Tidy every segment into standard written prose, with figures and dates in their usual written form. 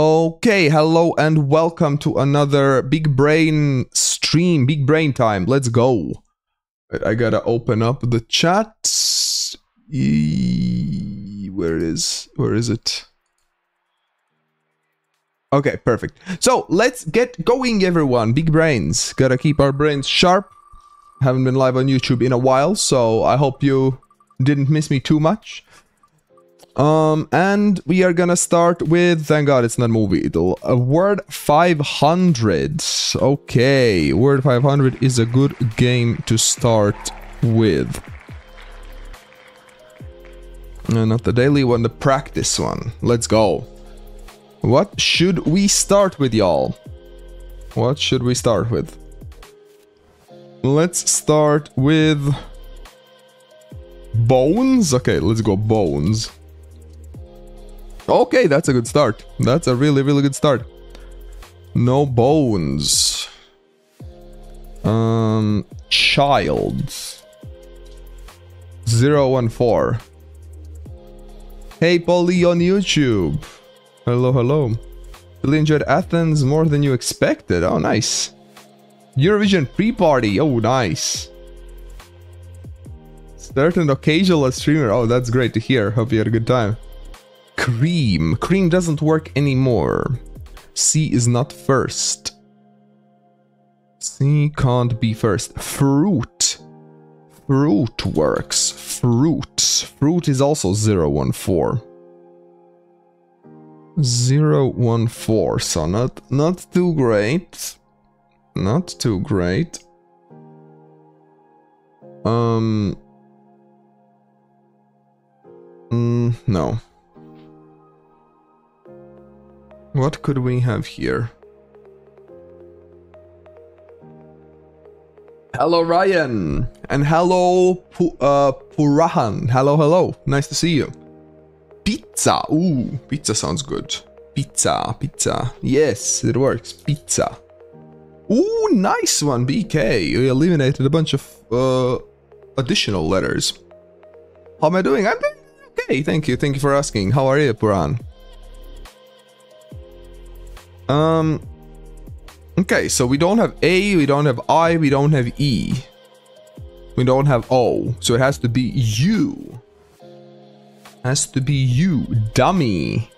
Okay, hello and welcome to another Big Brain stream, Big Brain time. Let's go. I gotta open up the chat. Where is it? Okay, perfect. So let's get going, everyone. Big brains. Gotta keep our brains sharp. Haven't been live on YouTube in a while, so I hope you didn't miss me too much. And we are gonna start with, thank God it's not Moviedle, a word 500. Okay, word 500 is a good game to start with. No, not the daily one, the practice one. Let's go. What should we start with, y'all? What should we start with? Let's start with bones. Okay, let's go bones. Okay, that's a good start. That's a really, really good start. No bones. Child. 014. Hey, Polly on YouTube. Hello, hello. Really enjoyed Athens more than you expected. Oh, nice. Eurovision pre-party. Oh, nice. Certain occasional streamer. Oh, that's great to hear. Hope you had a good time. Cream. Cream doesn't work anymore. C is not first. C can't be first. Fruit. Fruit works. Fruit. Fruit is also 014. 014. So not too great. Not too great. No. What could we have here? Hello, Ryan. And hello, Purahan. Hello, hello. Nice to see you. Pizza. Ooh, pizza sounds good. Pizza, pizza. Yes, it works. Pizza. Ooh, nice one, BK. We eliminated a bunch of additional letters. How am I doing? I'm doing okay. Thank you. Thank you for asking. How are you, Purahan? Okay, so we don't have A, we don't have I, we don't have E. We don't have O, so it has to be U. Has to be U, dummy.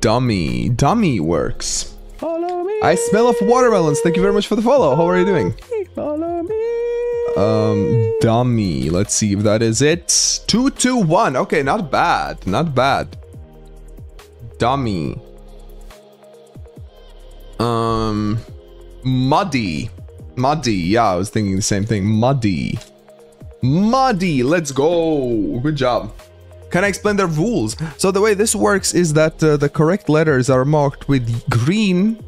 Dummy, dummy works. Follow me. I smell of watermelons, thank you very much for the follow. How are you doing? Follow me. Dummy, let's see if that is it. 221, okay, not bad, not bad. Dummy. Muddy. Muddy. Yeah, I was thinking the same thing. Muddy. Muddy. Let's go. Good job. Can I explain the rules? So the way this works is that the correct letters are marked with green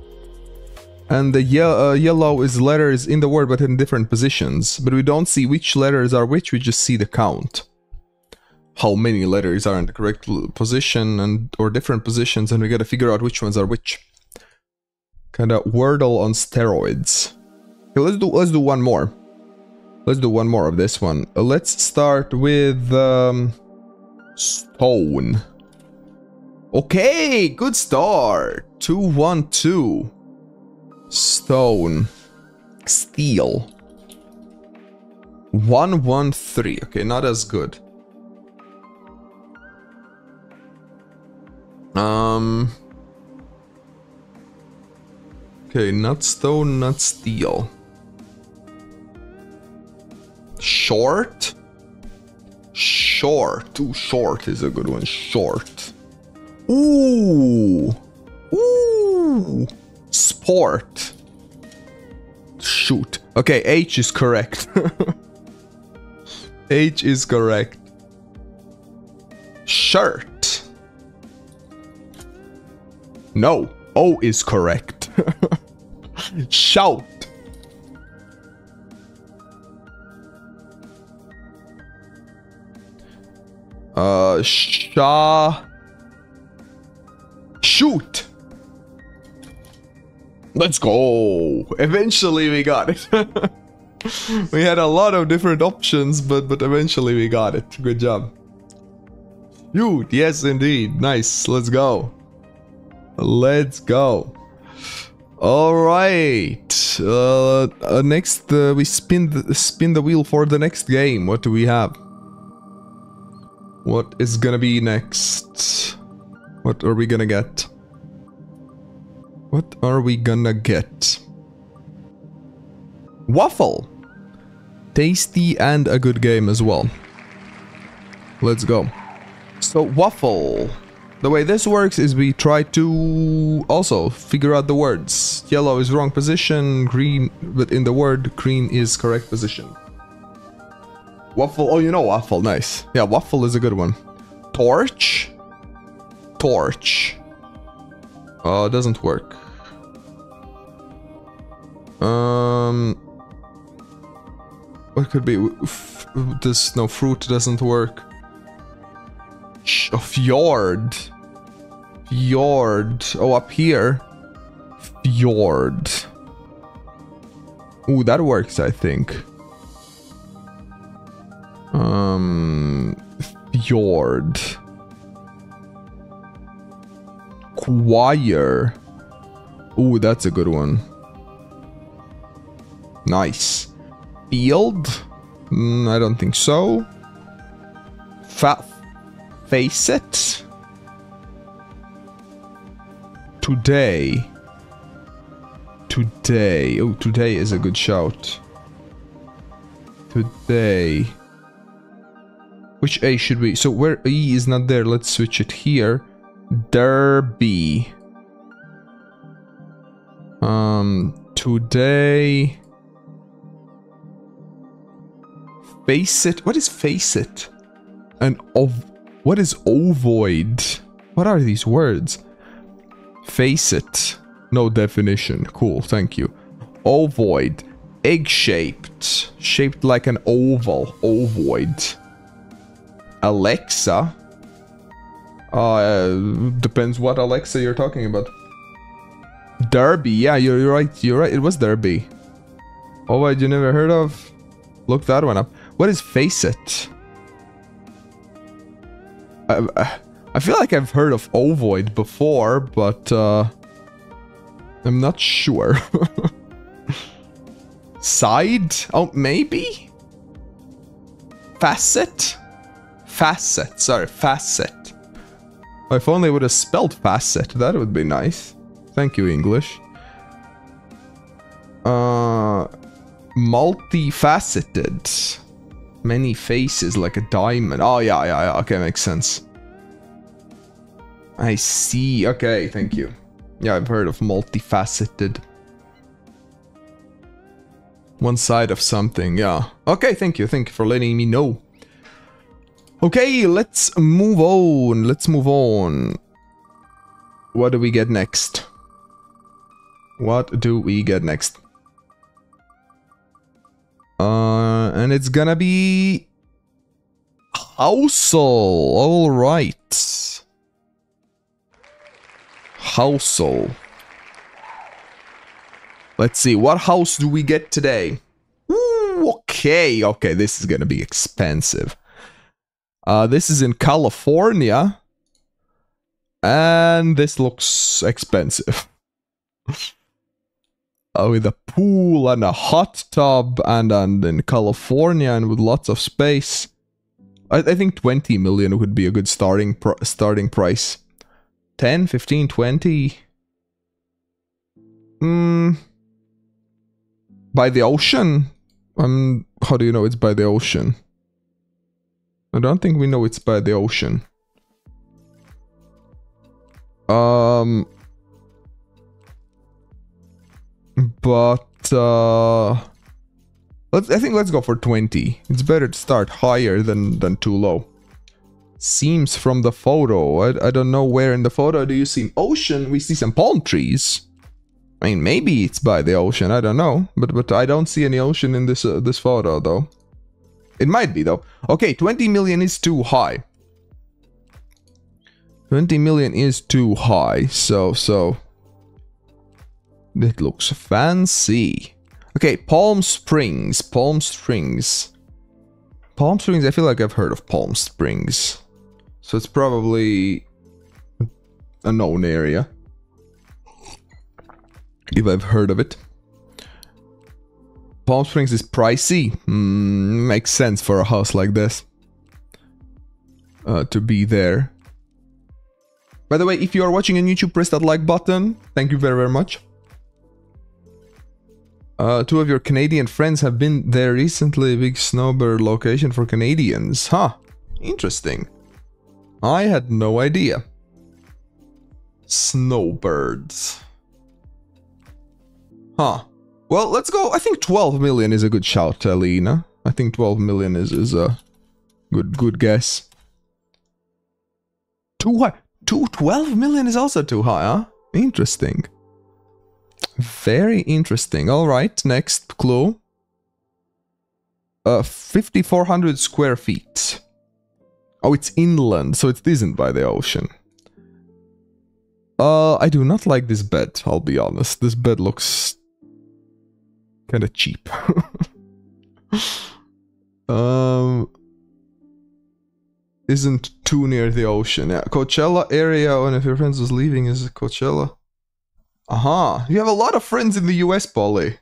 and the yellow is letters in the word but in different positions. But we don't see which letters are which. We just see the count. How many letters are in the correct position and or different positions, and we gotta figure out which ones are which. Kinda Wordle on steroids. Okay, let's do one more. Let's do one more of this one. Let's start with stone. Okay, good start. 212. Stone. Steel. 113. Okay, not as good. Okay, not stone, not steel. Short? Short. Ooh, short is a good one. Short. Ooh. Ooh. Sport. Shoot. Okay, H is correct. H is correct. Shirt. No. O is correct. Shout. Shoot. Let's go. Eventually we got it. We had a lot of different options, but eventually we got it. Good job. You, yes indeed. Nice. Let's go. Let's go. Alright. Next, we spin the wheel for the next game. What do we have? What is gonna be next? What are we gonna get? What are we gonna get? Waffle! Tasty and a good game as well. Let's go. So, Waffle. The way this works is we try to also figure out the words. Yellow is wrong position, green, but in the word, green is correct position. Waffle, oh, you know Waffle, nice. Yeah, Waffle is a good one. Torch? Torch. Oh, it doesn't work. What could be? This, no, fruit doesn't work. A fjord. Fjord. Oh, up here. Fjord. Ooh, that works, I think. Fjord. Choir. Ooh, that's a good one. Nice. Field? I don't think so. Face it. Today. Today. Oh, today is a good shout. Today. Which A should we? So where E is not there, let's switch it here. Derby. Today. Face it. What is face it? And of. What is ovoid? What are these words? Face it. No definition. Cool, thank you. Ovoid. Egg-shaped. Shaped like an oval. Ovoid. Alexa? Depends what Alexa you're talking about. Derby. Yeah, you're right. You're right. It was Derby. Ovoid you never heard of? Look that one up. What is face it? I feel like I've heard of ovoid before, but I'm not sure. Side? Oh, maybe? Facet? Facet, sorry, facet. If only I would have spelled facet, that would be nice. Thank you, English. Multifaceted. Many faces like a diamond. Oh, yeah. Okay, makes sense. I see. Okay, thank you. Yeah, I've heard of multifaceted. One side of something, yeah. Okay, thank you. Thank you for letting me know. Okay, let's move on. Let's move on. What do we get next? What do we get next? And it's gonna be Housel. All right. Housel. Let's see. What house do we get today? Ooh, okay. Okay. This is gonna be expensive. This is in California. And this looks expensive. With a pool and a hot tub and in California and with lots of space. I think 20 million would be a good starting price. 10, 15, 20. By the ocean? How do you know it's by the ocean? I don't think we know it's by the ocean. But, let's go for 20. It's better to start higher than too low. Seems from the photo. I don't know where in the photo do you see ocean. We see some palm trees. I mean, maybe it's by the ocean. I don't know. But I don't see any ocean in this photo, though. It might be, though. Okay, 20 million is too high. 20 million is too high. So... It looks fancy. Okay, Palm Springs. Palm Springs. Palm Springs, I feel like I've heard of Palm Springs. So it's probably a known area, if I've heard of it. Palm Springs is pricey. Makes sense for a house like this to be there. By the way, if you are watching on YouTube, press that like button. Thank you very, very much. Two of your Canadian friends have been there recently. Big snowbird location for Canadians. Huh. Interesting. I had no idea. Snowbirds. Huh. Well, let's go. I think 12 million is a good shout, Alina. I think 12 million is a good guess. Too high. 12 million is also too high, huh? Interesting. Very interesting. Alright, next clue. 5,400 square feet. Oh, it's inland, so it isn't by the ocean. I do not like this bed, I'll be honest. This bed looks kind of cheap. Isn't too near the ocean. Yeah, Coachella area, and if your friends was leaving, is Coachella. Aha, you have a lot of friends in the US, Polly.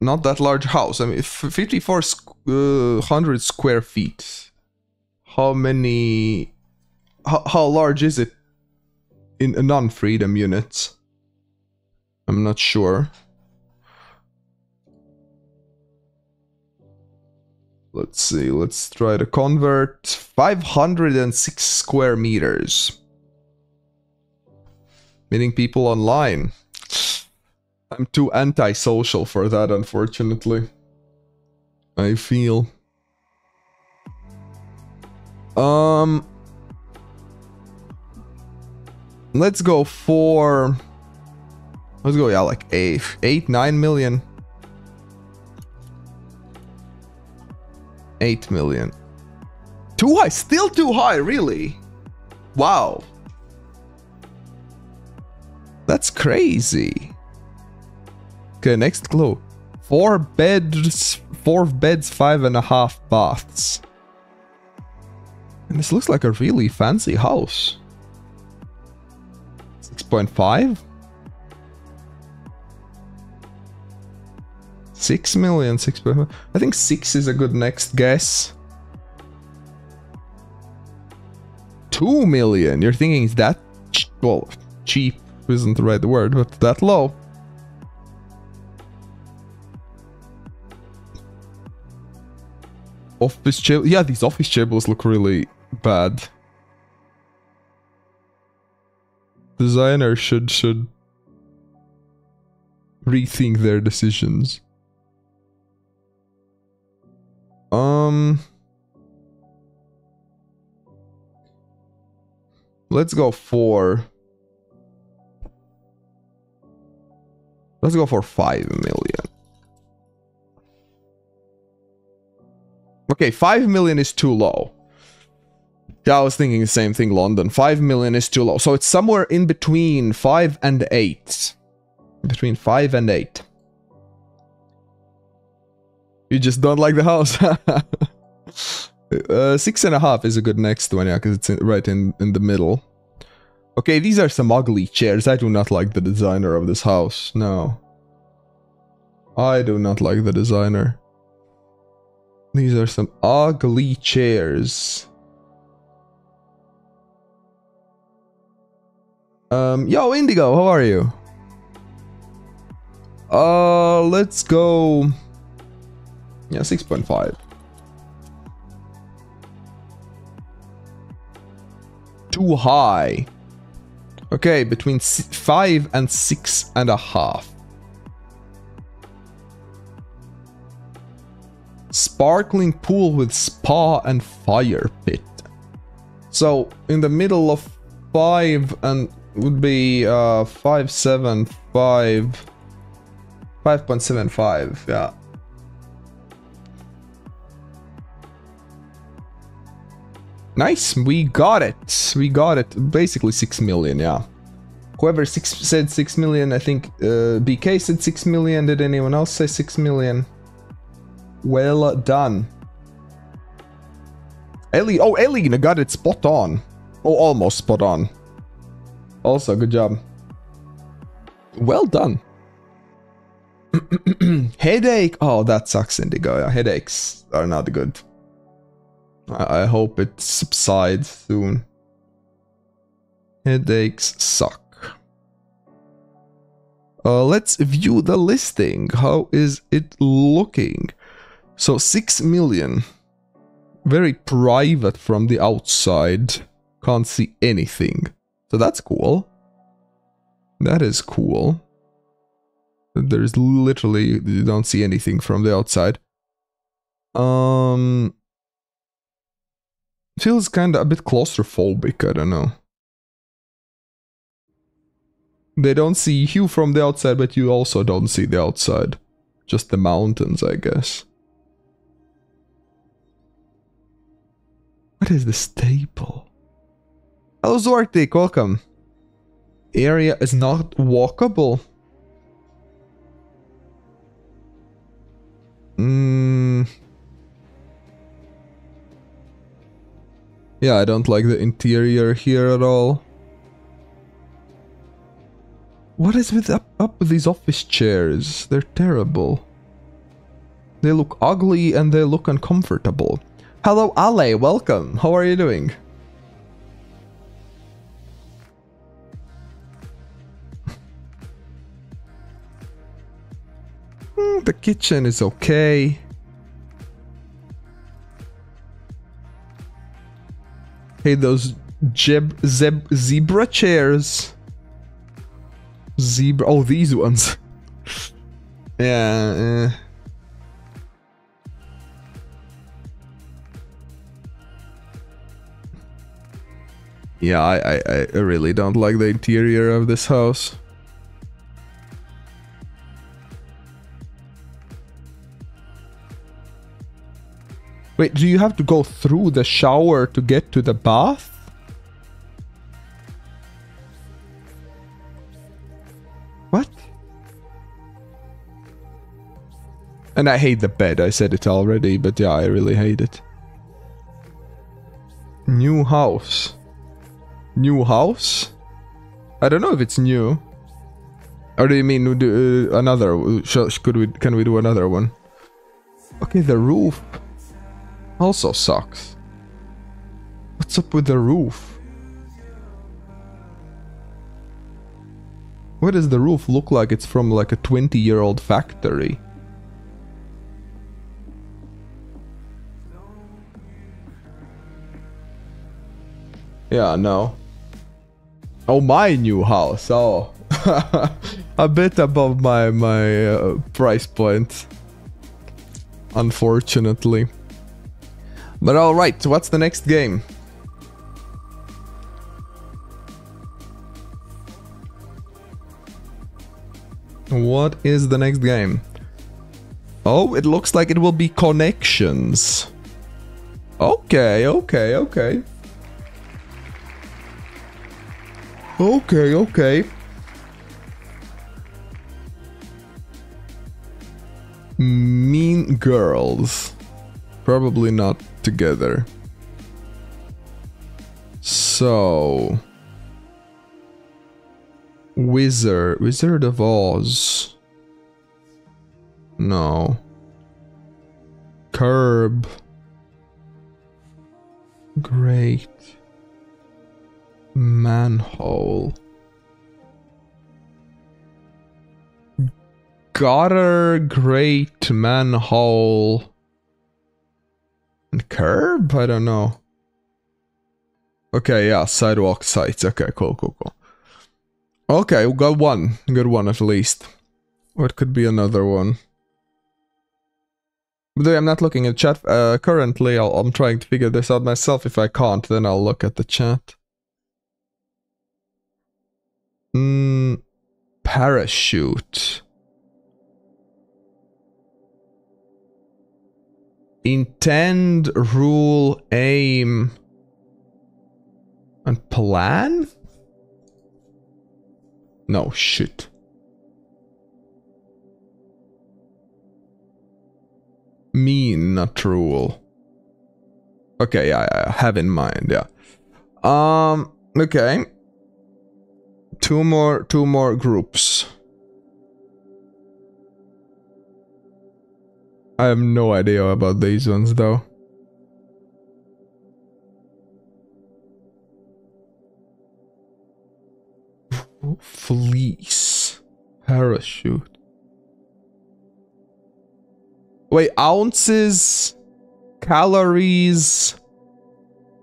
Not that large house. I mean, 5,400 square feet. How many... How large is it in non-freedom units? I'm not sure. Let's see, let's try to convert. 506 square meters. Meeting people online. I'm too antisocial for that, unfortunately. I feel. Let's go for... Let's go, yeah, like 9 million. 8 million. Too high, still too high, really? Wow. That's crazy. Okay, next clue. 4 beds, 5.5 baths. And this looks like a really fancy house. 6.5? 6 million, 6.5. I think 6 is a good next guess. 2 million. You're thinking it's that... well, cheap isn't the right word, but that low. Office tables. Yeah, these office tables look really bad. Designer should rethink their decisions. Let's go for... Let's go for 5 million. Okay, 5 million is too low. Yeah, I was thinking the same thing, London. 5 million is too low. So it's somewhere in between 5 and 8. Between 5 and 8. You just don't like the house. 6.5 is a good next one, yeah, because it's right in the middle. Okay, these are some ugly chairs. I do not like the designer of this house. No. I do not like the designer. These are some ugly chairs. Yo, Indigo, how are you? Let's go... Yeah, 6.5. 2 high. Okay, between 5 and 6.5. Sparkling pool with spa and fire pit. So, in the middle of 5 and... would be 5.75, yeah. Nice, we got it. We got it. Basically 6 million, yeah. Whoever said 6 million, I think BK said 6 million. Did anyone else say 6 million? Well done. Elena got it spot on. Oh, almost spot on. Also, good job. Well done. Headache. Oh, that sucks, Indigo. Yeah, headaches are not good. I hope it subsides soon. Headaches suck. Let's view the listing. How is it looking? So 6 million. Very private from the outside. Can't see anything. So that's cool. That is cool. There's literally, you don't see anything from the outside. Feels kind of a bit claustrophobic, I don't know. They don't see you from the outside, but you also don't see the outside. Just the mountains, I guess. What is the staple? Hello, Zortik, welcome. Area is not walkable. Yeah, I don't like the interior here at all. What is with up with these office chairs? They're terrible. They look ugly and they look uncomfortable. Hello, Ale, welcome. How are you doing? The kitchen is okay. Hey, those zebra chairs. Zebra. Oh, these ones. Yeah. Yeah, I really don't like the interior of this house. Wait, do you have to go through the shower to get to the bath? What? And I hate the bed, I said it already, but yeah, I really hate it. New house. New house? I don't know if it's new. Or do you mean do, another? Can we do another one? Okay, the roof also sucks. What's up with the roof? What does the roof look like? It's from like a 20-year-old factory. Yeah, no. Oh, my new house. Oh, a bit above my price point, unfortunately. But alright, what's the next game? What is the next game? Oh, it looks like it will be Connections. Okay, okay, okay. Okay, okay. Mean Girls. Probably not together. So... Wizard of Oz. No. Curb. Great. Manhole. Gutter, Great, Manhole. And curb? I don't know. Okay, yeah, sidewalk sites. Okay, cool, cool, cool. Okay, we got one. Good one at least. What could be another one? By the way, I'm not looking at chat currently. I'm trying to figure this out myself. If I can't, then I'll look at the chat. Parachute. Intend, rule, aim, and plan? No, shit. Mean, not rule. Okay, yeah, I have in mind, yeah. Okay. Two more groups. I have no idea about these ones though. Fleece. Parachute. Wait, ounces, calories,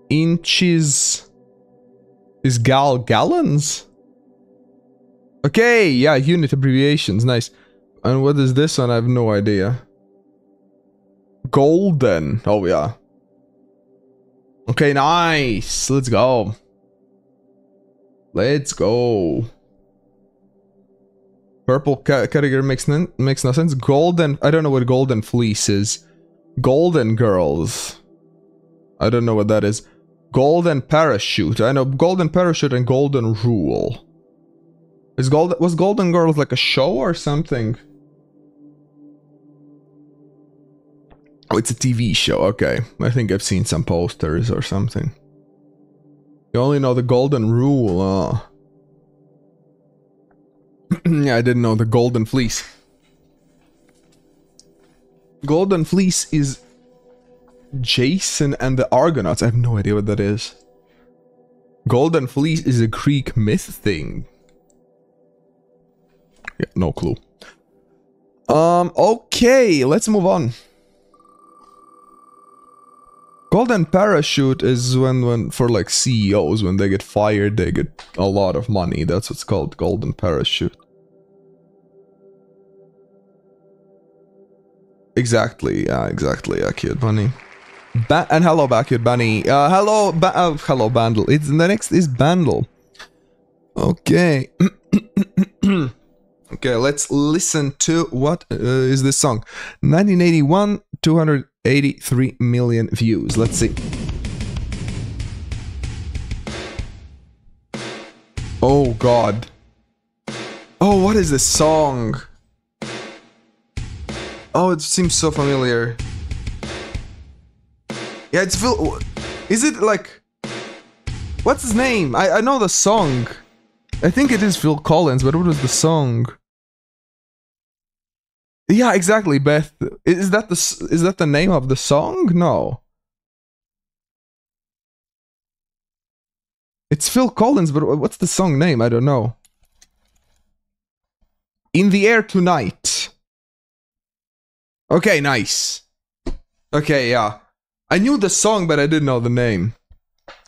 inches, is gallons? Okay, yeah, unit abbreviations, nice. And what is this one? I have no idea. Golden, oh yeah. Okay, nice, let's go. Let's go. Purple category makes no sense. Golden, I don't know what golden fleece is. Golden girls, I don't know what that is. Golden parachute, I know golden parachute and golden rule. Is was Golden Girls like a show or something? Oh, it's a TV show, okay. I think I've seen some posters or something. You only know the golden rule, yeah, I didn't know the golden fleece. Golden fleece is Jason and the Argonauts. I have no idea what that is. Golden fleece is a Greek myth thing. Yeah, no clue. Okay, let's move on. Golden parachute is when for like CEOs, when they get fired, they get a lot of money. That's what's called golden parachute. Exactly, yeah, exactly, Acute Bunny. And hello, Acute Bunny. Hello, Bandle. It's the next is Bandle. Okay. Okay, let's listen to what is this song. 1981, 283 million views. Let's see. Oh god. Oh, what is this song? Oh, it seems so familiar. Yeah, it's Phil. Is it like... what's his name? I know the song. I think it is Phil Collins, but what was the song? Yeah, exactly, Beth. Is that the name of the song? No. It's Phil Collins, but what's the song name? I don't know. In the Air Tonight. Okay, nice. Okay, yeah. I knew the song, but I didn't know the name.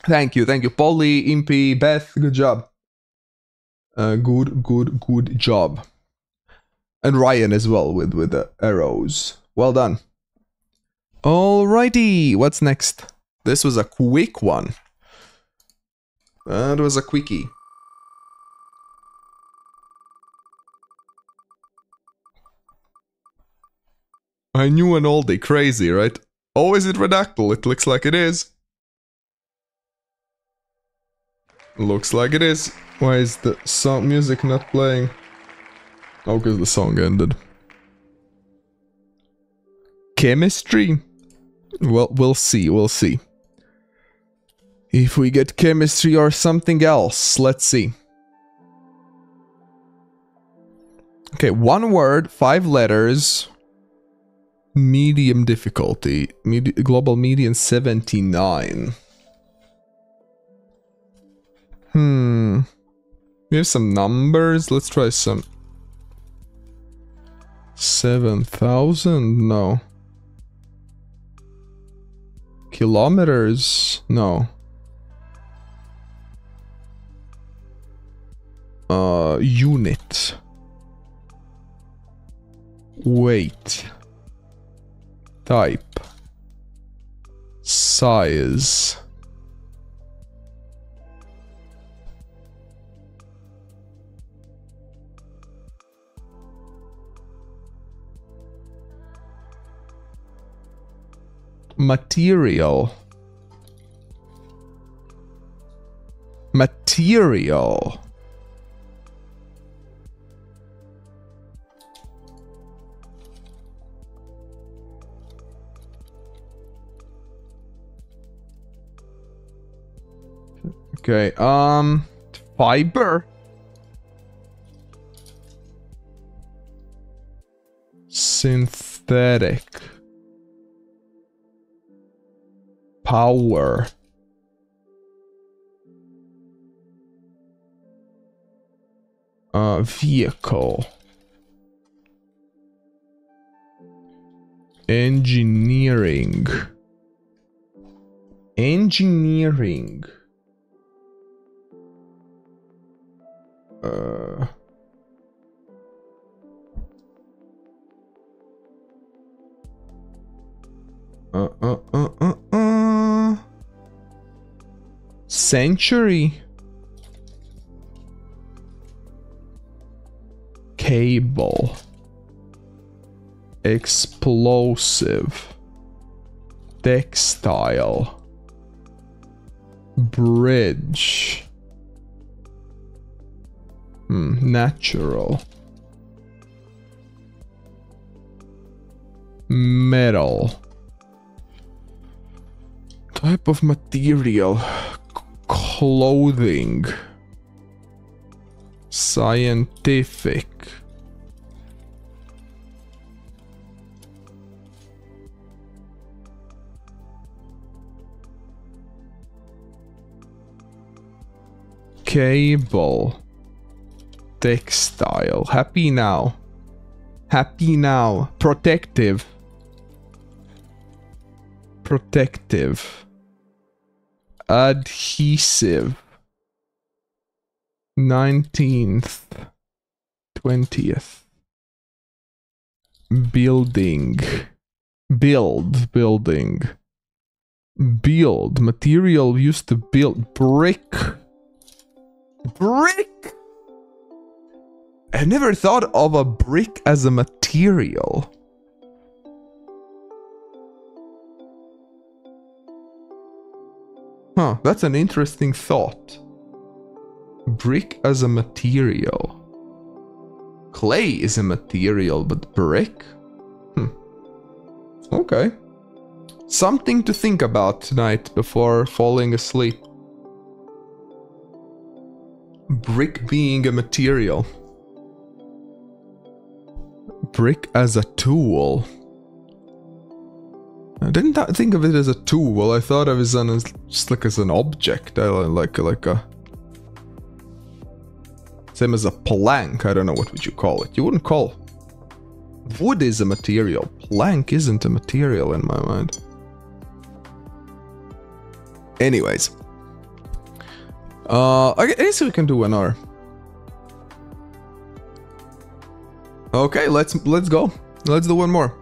Thank you. Polly, Impy, Beth, good job. Good job. And Ryan as well with the arrows. Well done. Alrighty, what's next? This was a quick one. That was a quickie. I knew an oldie, crazy, right? Oh, is it Redactle? It looks like it is. Looks like it is. Why is the sound music not playing? Oh, because the song ended. Chemistry? Well, we'll see. If we get chemistry or something else, let's see. Okay, one word, 5 letters. Medium difficulty. Global median 79. We have some numbers. Let's try some. 7,000? No. Kilometers? No. Unit. Weight. Type. Size. Material. Okay, fiber. Synthetic. Power. Vehicle. Engineering. Engineering. Century. Cable. Explosive. Textile. Bridge. Natural. Metal. Type of material. Clothing. Scientific. Cable. Textile. Happy now. Happy now. Protective. Protective. Adhesive. 19th. 20th. Building. Build. Building. Build. Material used to build. Brick. Brick? I never thought of a brick as a material. Huh, that's an interesting thought. Brick as a material. Clay is a material, but brick? Okay. Something to think about tonight before falling asleep. Brick being a material. Brick as a tool. I didn't think of it as a tool. I thought of it as just like as an object. Like a same as a plank. I don't know, what would you call it? You wouldn't call wood is a material. Plank isn't a material in my mind. Anyways. I guess we can do an hour. Okay, let's go. Let's do one more.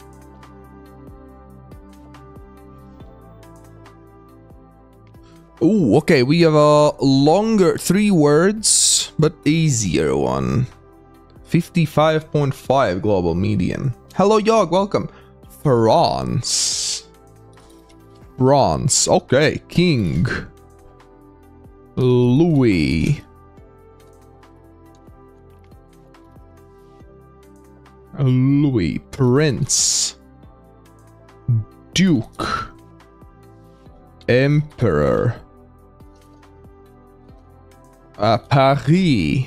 Ooh, okay, we have a longer 3 words, but easier one. 55.5 global median. Hello, Yog, welcome. France. France, okay, king. Louis. Louis. Prince. Duke. Emperor. Paris.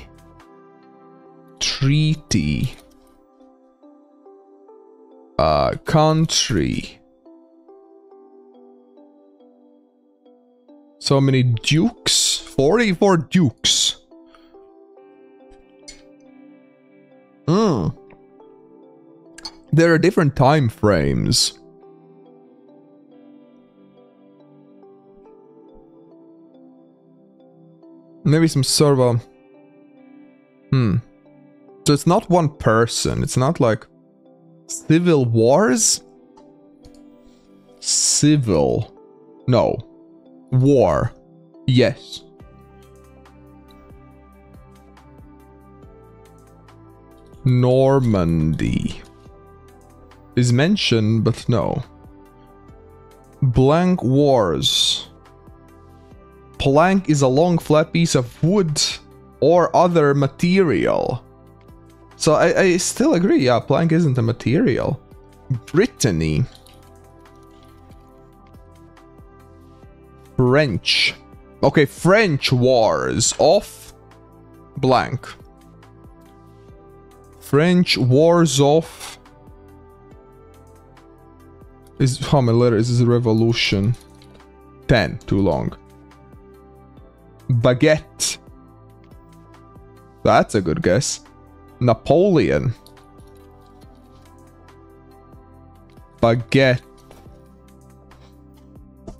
Treaty. Country. So many dukes. 44 dukes. There are different time frames. Maybe some sort of so it's not one person. It's not like civil wars. Civil. No. War. Yes. Normandy is mentioned, but no. Blank wars. Plank is a long flat piece of wood or other material. So I still agree, yeah, plank isn't a material. Brittany. French. Okay, French Wars of blank. French Wars of... Is how many letters is revolution? 10, too long. Baguette. That's a good guess. Napoleon. Baguette.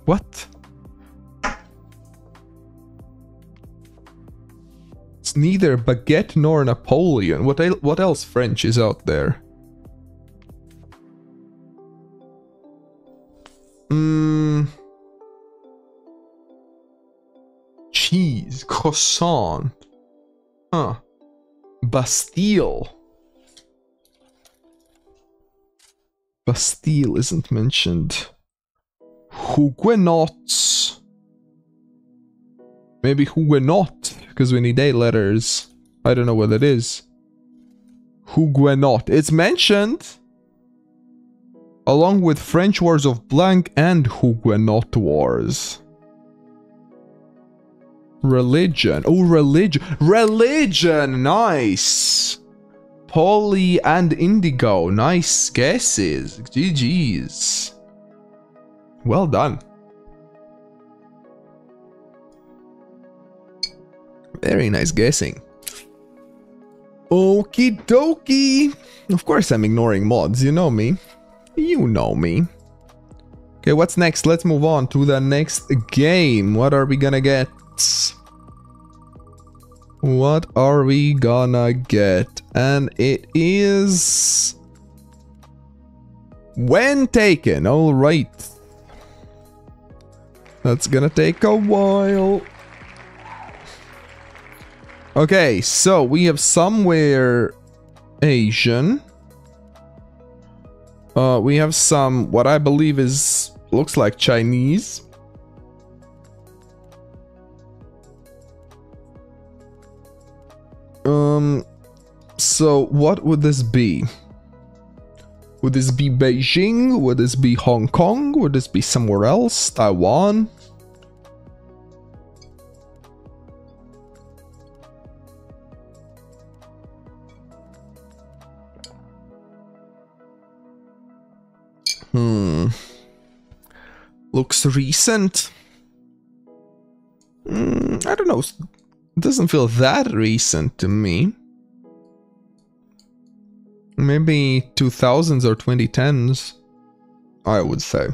What? It's neither baguette nor Napoleon. What else French is out there? Cheese. Croissant. Huh. Bastille. Bastille isn't mentioned. Huguenots. Maybe Huguenot, because we need 8 letters. I don't know what it is. Huguenot. It's mentioned! Along with French Wars of Blank and Huguenot Wars. Religion. Oh, religion. Religion! Nice! Polly and Indigo. Nice guesses. GG's. Well done. Very nice guessing. Okie dokie. Of course I'm ignoring mods. You know me. You know me. Okay, what's next? Let's move on to the next game. What are we gonna get? What are we gonna get? And it is... When Taken. Alright. That's gonna take a while. Okay, so we have somewhere Asian. We have some, what I believe is, looks like Chinese. So what would this be? Would this be Beijing? Would this be Hong Kong? Would this be somewhere else? Taiwan? Looks recent. I don't know. It doesn't feel that recent to me. Maybe 2000s or 2010s, I would say.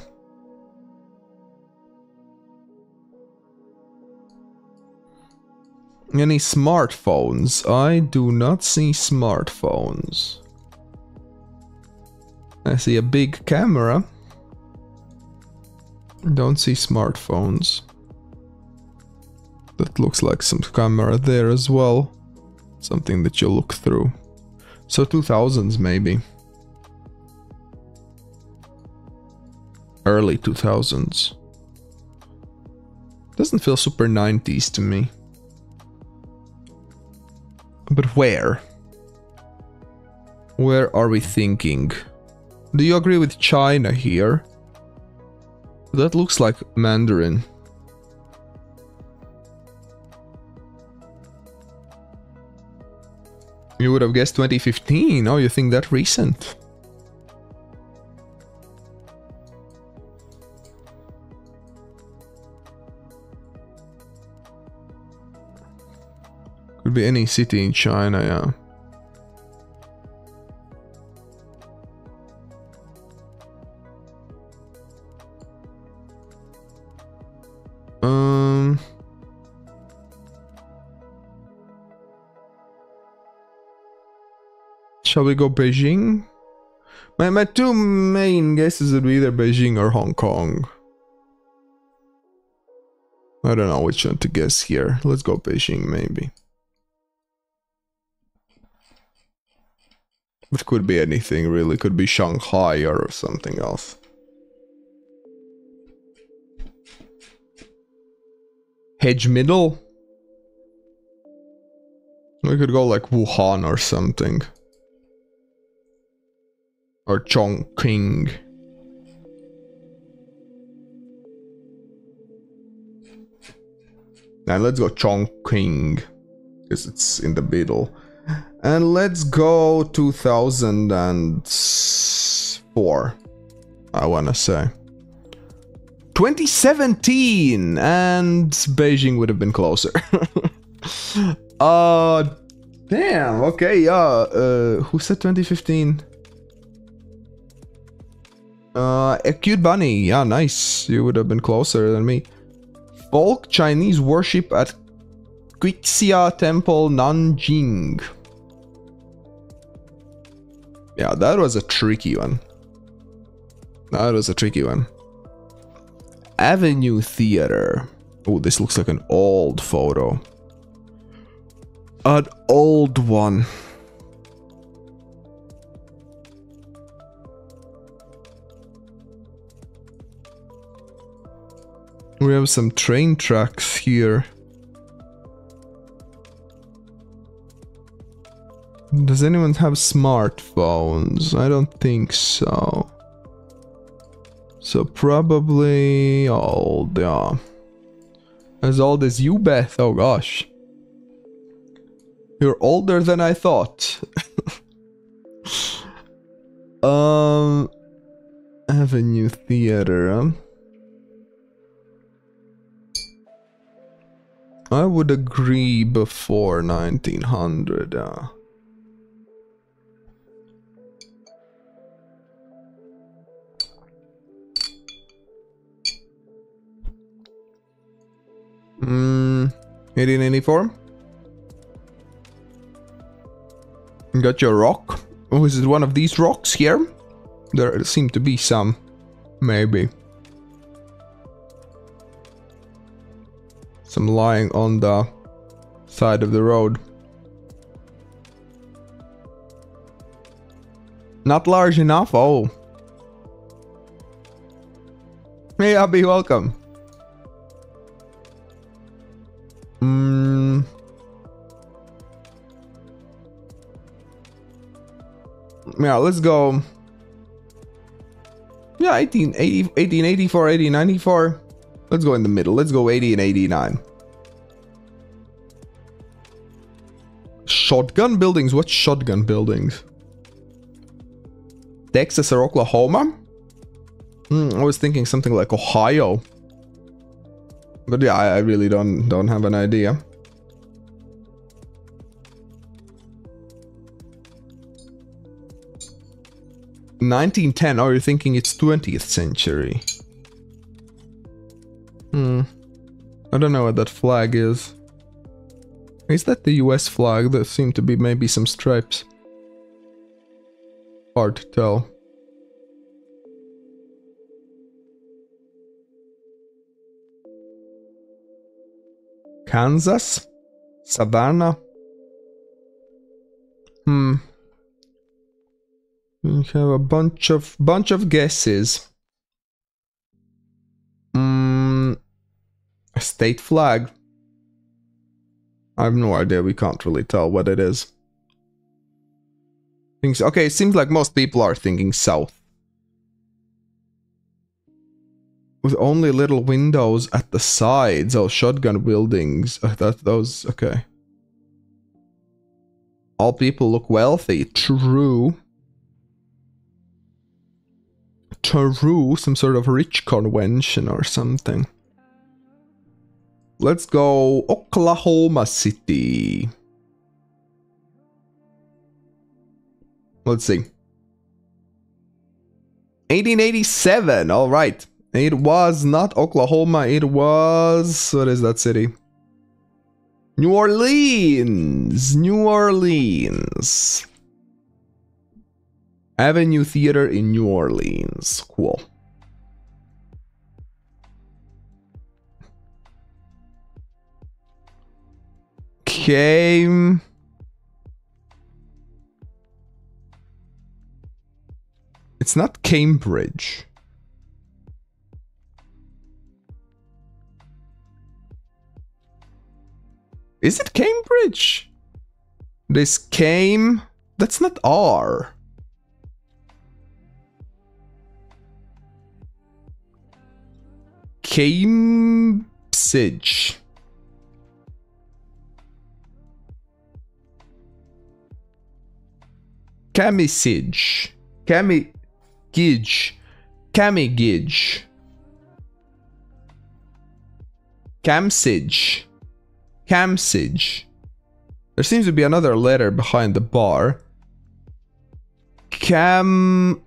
Any smartphones? I do not see smartphones. I see a big camera. Don't see smartphones. That looks like some camera there as well. Something that you look through. So 2000s maybe. Early 2000s. Doesn't feel super 90s to me. But where? Where are we thinking? Do you agree with China here? That looks like Mandarin. You would have guessed 2015. Oh, you think that recent? Could be any city in China, yeah. Shall we go Beijing? My two main guesses would be either Beijing or Hong Kong. I don't know which one to guess here. Let's go Beijing maybe. It could be anything really. Could be Shanghai or something else. Hedge middle? We could go like Wuhan or something. Or Chongqing. Now let's go Chongqing, because it's in the middle. And let's go 2004, I wanna say. 2017! And Beijing would have been closer. Damn, okay, yeah. Who said 2015? A cute bunny. Yeah, nice. You would have been closer than me. Folk Chinese worship at Qixia Temple, Nanjing. Yeah, that was a tricky one. That was a tricky one. Avenue Theater. Oh, this looks like an old photo. An old one. We have some train tracks here. Does anyone have smartphones? I don't think so. So probably old, yeah. As old as you, Beth. Oh gosh. You're older than I thought. Avenue Theater, huh? I would agree before 1900, Hit in any form? Got your rock? Oh, is it one of these rocks here? There seem to be some, maybe. Some lying on the side of the road. Not large enough? Oh. Hey, Abby, welcome. Yeah, let's go. Yeah, 1880, 1884, 1894. Let's go in the middle. Let's go 80 and 89. Shotgun buildings? What shotgun buildings? Texas or Oklahoma? I was thinking something like Ohio. But yeah, I really don't have an idea. $1910. Oh, you're thinking it's 20th century. I don't know what that flag is. Is that the US flag? There seem to be maybe some stripes. Hard to tell. Kansas? Savannah? We have a bunch of guesses. A state flag. I have no idea. We can't really tell what it is. Things. Okay, it seems like most people are thinking south. With only little windows at the sides. Oh, shotgun buildings. Those. Okay. All people look wealthy. True. True. Some sort of rich convention or something. Let's go Oklahoma City. Let's see. 1887. All right. It was not Oklahoma. It was... What is that city? New Orleans. New Orleans. Avenue Theater in New Orleans. Cool. Okay. It's not Cambridge. Is it Cambridge? This came... That's not R. Cambridge. Camisage. Camigage. Camigage. Camsage. Camsage. There seems to be another letter behind the bar. Cam...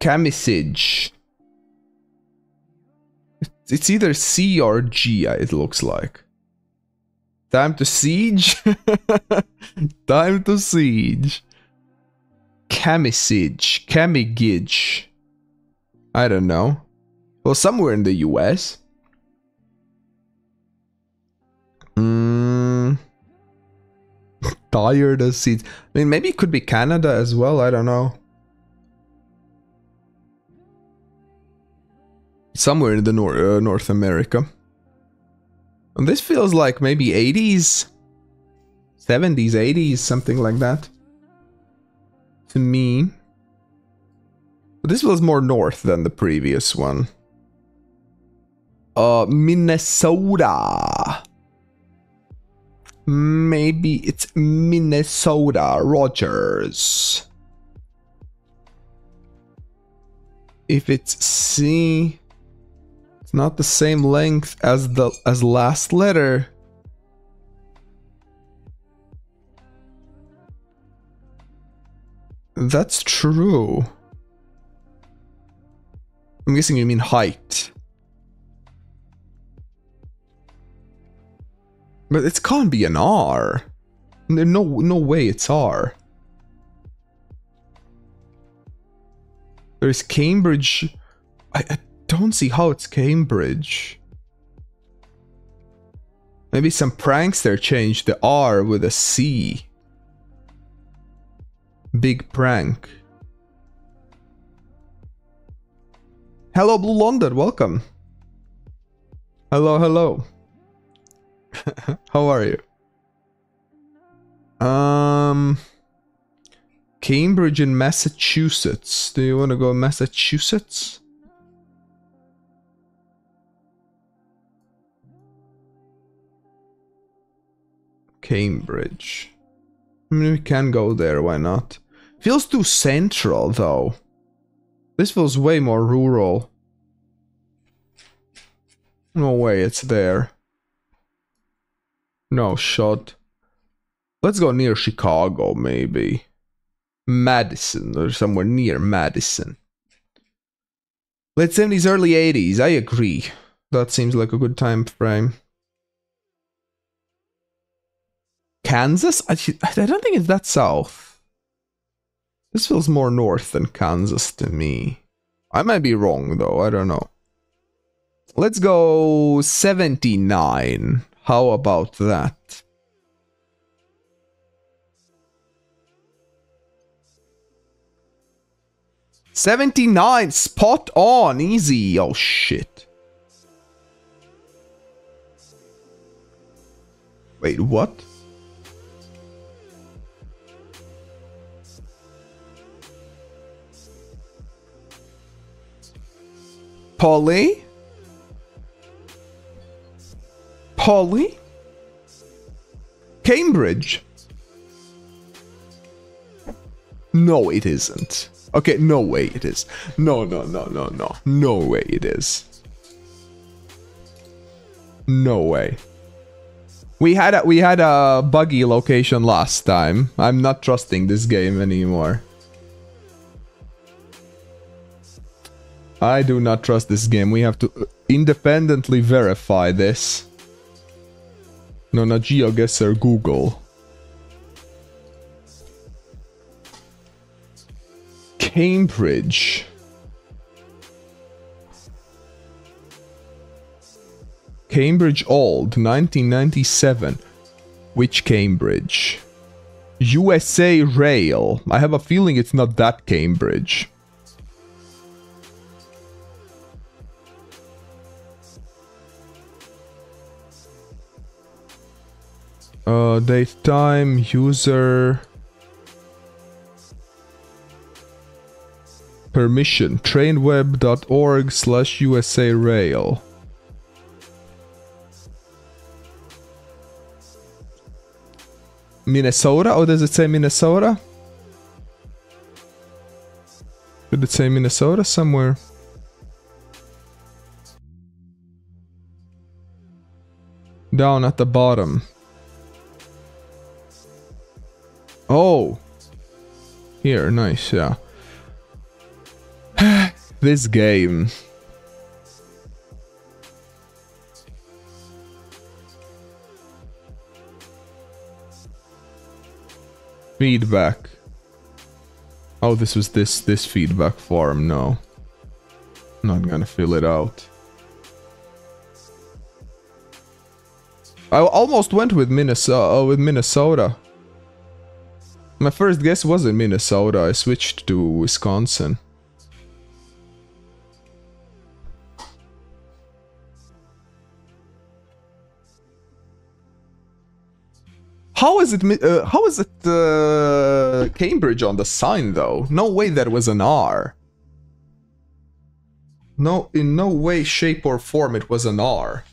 Camisage. It's either C or G, it looks like. Time to siege? Time to siege. Camisage. Camigage. I don't know. Well, somewhere in the US. Tired as seeds. I mean, maybe it could be Canada as well. I don't know. Somewhere in the North America. And this feels like maybe 80s. 70s, 80s, something like that. To me. But this feels more north than the previous one. Minnesota. Maybe it's Minnesota. Rogers. If it's C... Not the same length as the last letter. That's true. I'm guessing you mean height. But it can't be an R. No way it's R. There's Cambridge. I don't see how it's Cambridge. Maybe some prankster changed the R with a C. Big prank. Hello, Blue London. Welcome. Hello, hello. How are you? Cambridge in Massachusetts. Do you want to go Massachusetts? Cambridge. I mean, we can go there, why not? Feels too central, though. This feels way more rural. No way, it's there. No shot. Let's go near Chicago, maybe. Madison, or somewhere near Madison. Late 70s, early 80s, I agree. That seems like a good time frame. Kansas? I don't think it's that south. This feels more north than Kansas to me. I might be wrong, though. I don't know. Let's go 79. How about that? '79! Spot on! Easy! Oh, shit. Wait, what? Polly? Polly? Cambridge? No, it isn't. Okay, no way it is. No. No way it is. No way. We had a buggy location last time. I'm not trusting this game anymore. I do not trust this game. We have to independently verify this. No, not GeoGuessr, Google. Cambridge. Cambridge Old, 1997. Which Cambridge? USA Rail. I have a feeling it's not that Cambridge. Date, time, user, permission, trainweb.org/USA Rail. Minnesota, or does it say Minnesota? Did it say Minnesota somewhere? Down at the bottom. Oh! Here, nice, yeah. This game. Feedback. Oh, this was this feedback form, no. Not gonna fill it out. I almost went with Minnesota. My first guess was in Minnesota. I switched to Wisconsin. How is it Cambridge on the sign though? No way that was an R. No, in no way, shape or form it was an R.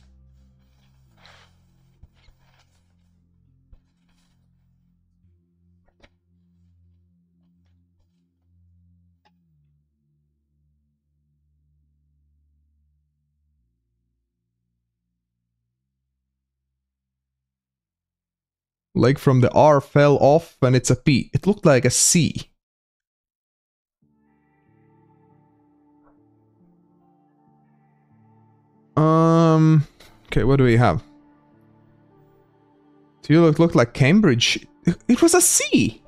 Like from the R fell off and it's a P. It looked like a C. Okay, what do we have? Do you look like Cambridge? It was a C.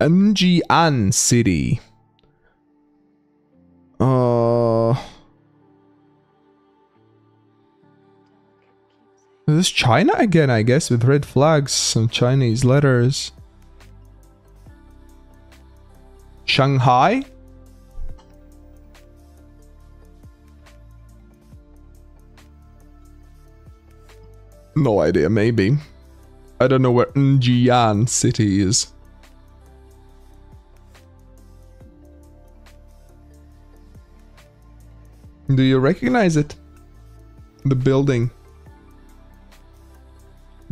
Mjian City. This is China again, I guess, with red flags, some Chinese letters. Shanghai? No idea, maybe. I don't know where Mjian City is. Do you recognize it? The building.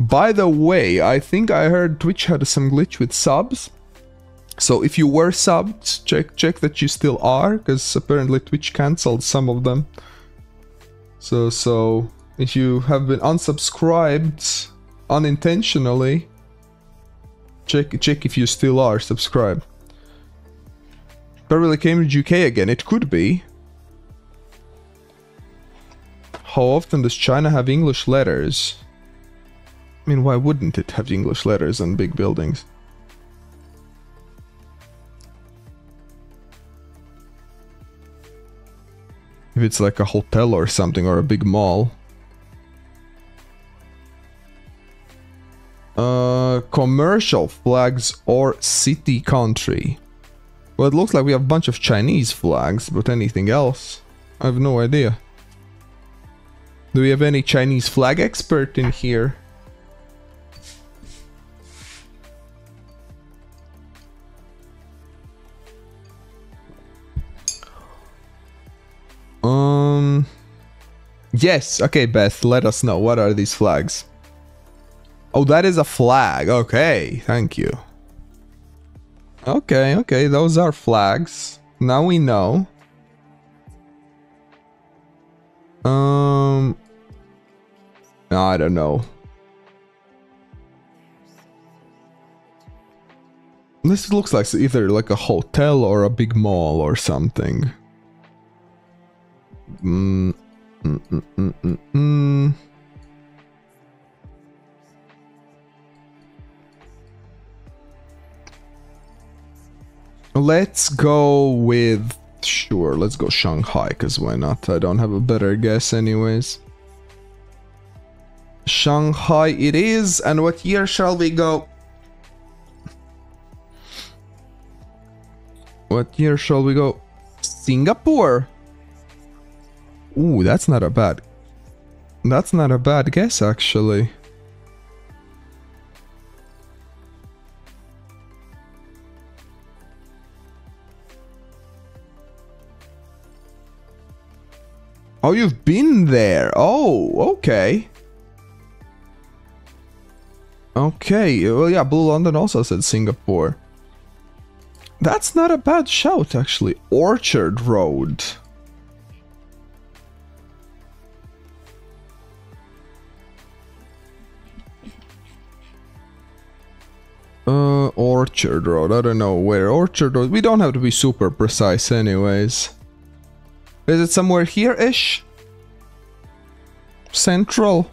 By the way, I think I heard Twitch had some glitch with subs. So if you were subbed, check that you still are, because apparently Twitch cancelled some of them. So if you have been unsubscribed unintentionally, check if you still are subscribed. Apparently Cambridge UK again, it could be. How often does China have English letters? I mean, why wouldn't it have English letters on big buildings? If it's like a hotel or something, or a big mall. Commercial flags or city country. Well, it looks like we have a bunch of Chinese flags, but anything else? I have no idea. Do we have any Chinese flag expert in here? Yes, okay, Beth, let us know. What are these flags? Oh, that is a flag. Okay, thank you. Okay, those are flags. Now we know. I don't know. This looks like either like a hotel or a big mall or something. Let's go with... Sure, let's go Shanghai, because why not? I don't have a better guess anyways. Shanghai it is, and what year shall we go? What year shall we go? Singapore! Ooh, that's not a bad guess, actually. Oh, you've been there. Oh, okay. Okay, well, yeah, Blue London also said Singapore. That's not a bad shout, actually. Orchard Road. Orchard Road. I don't know where. Orchard Road. We don't have to be super precise anyways. Is it somewhere here-ish? Central?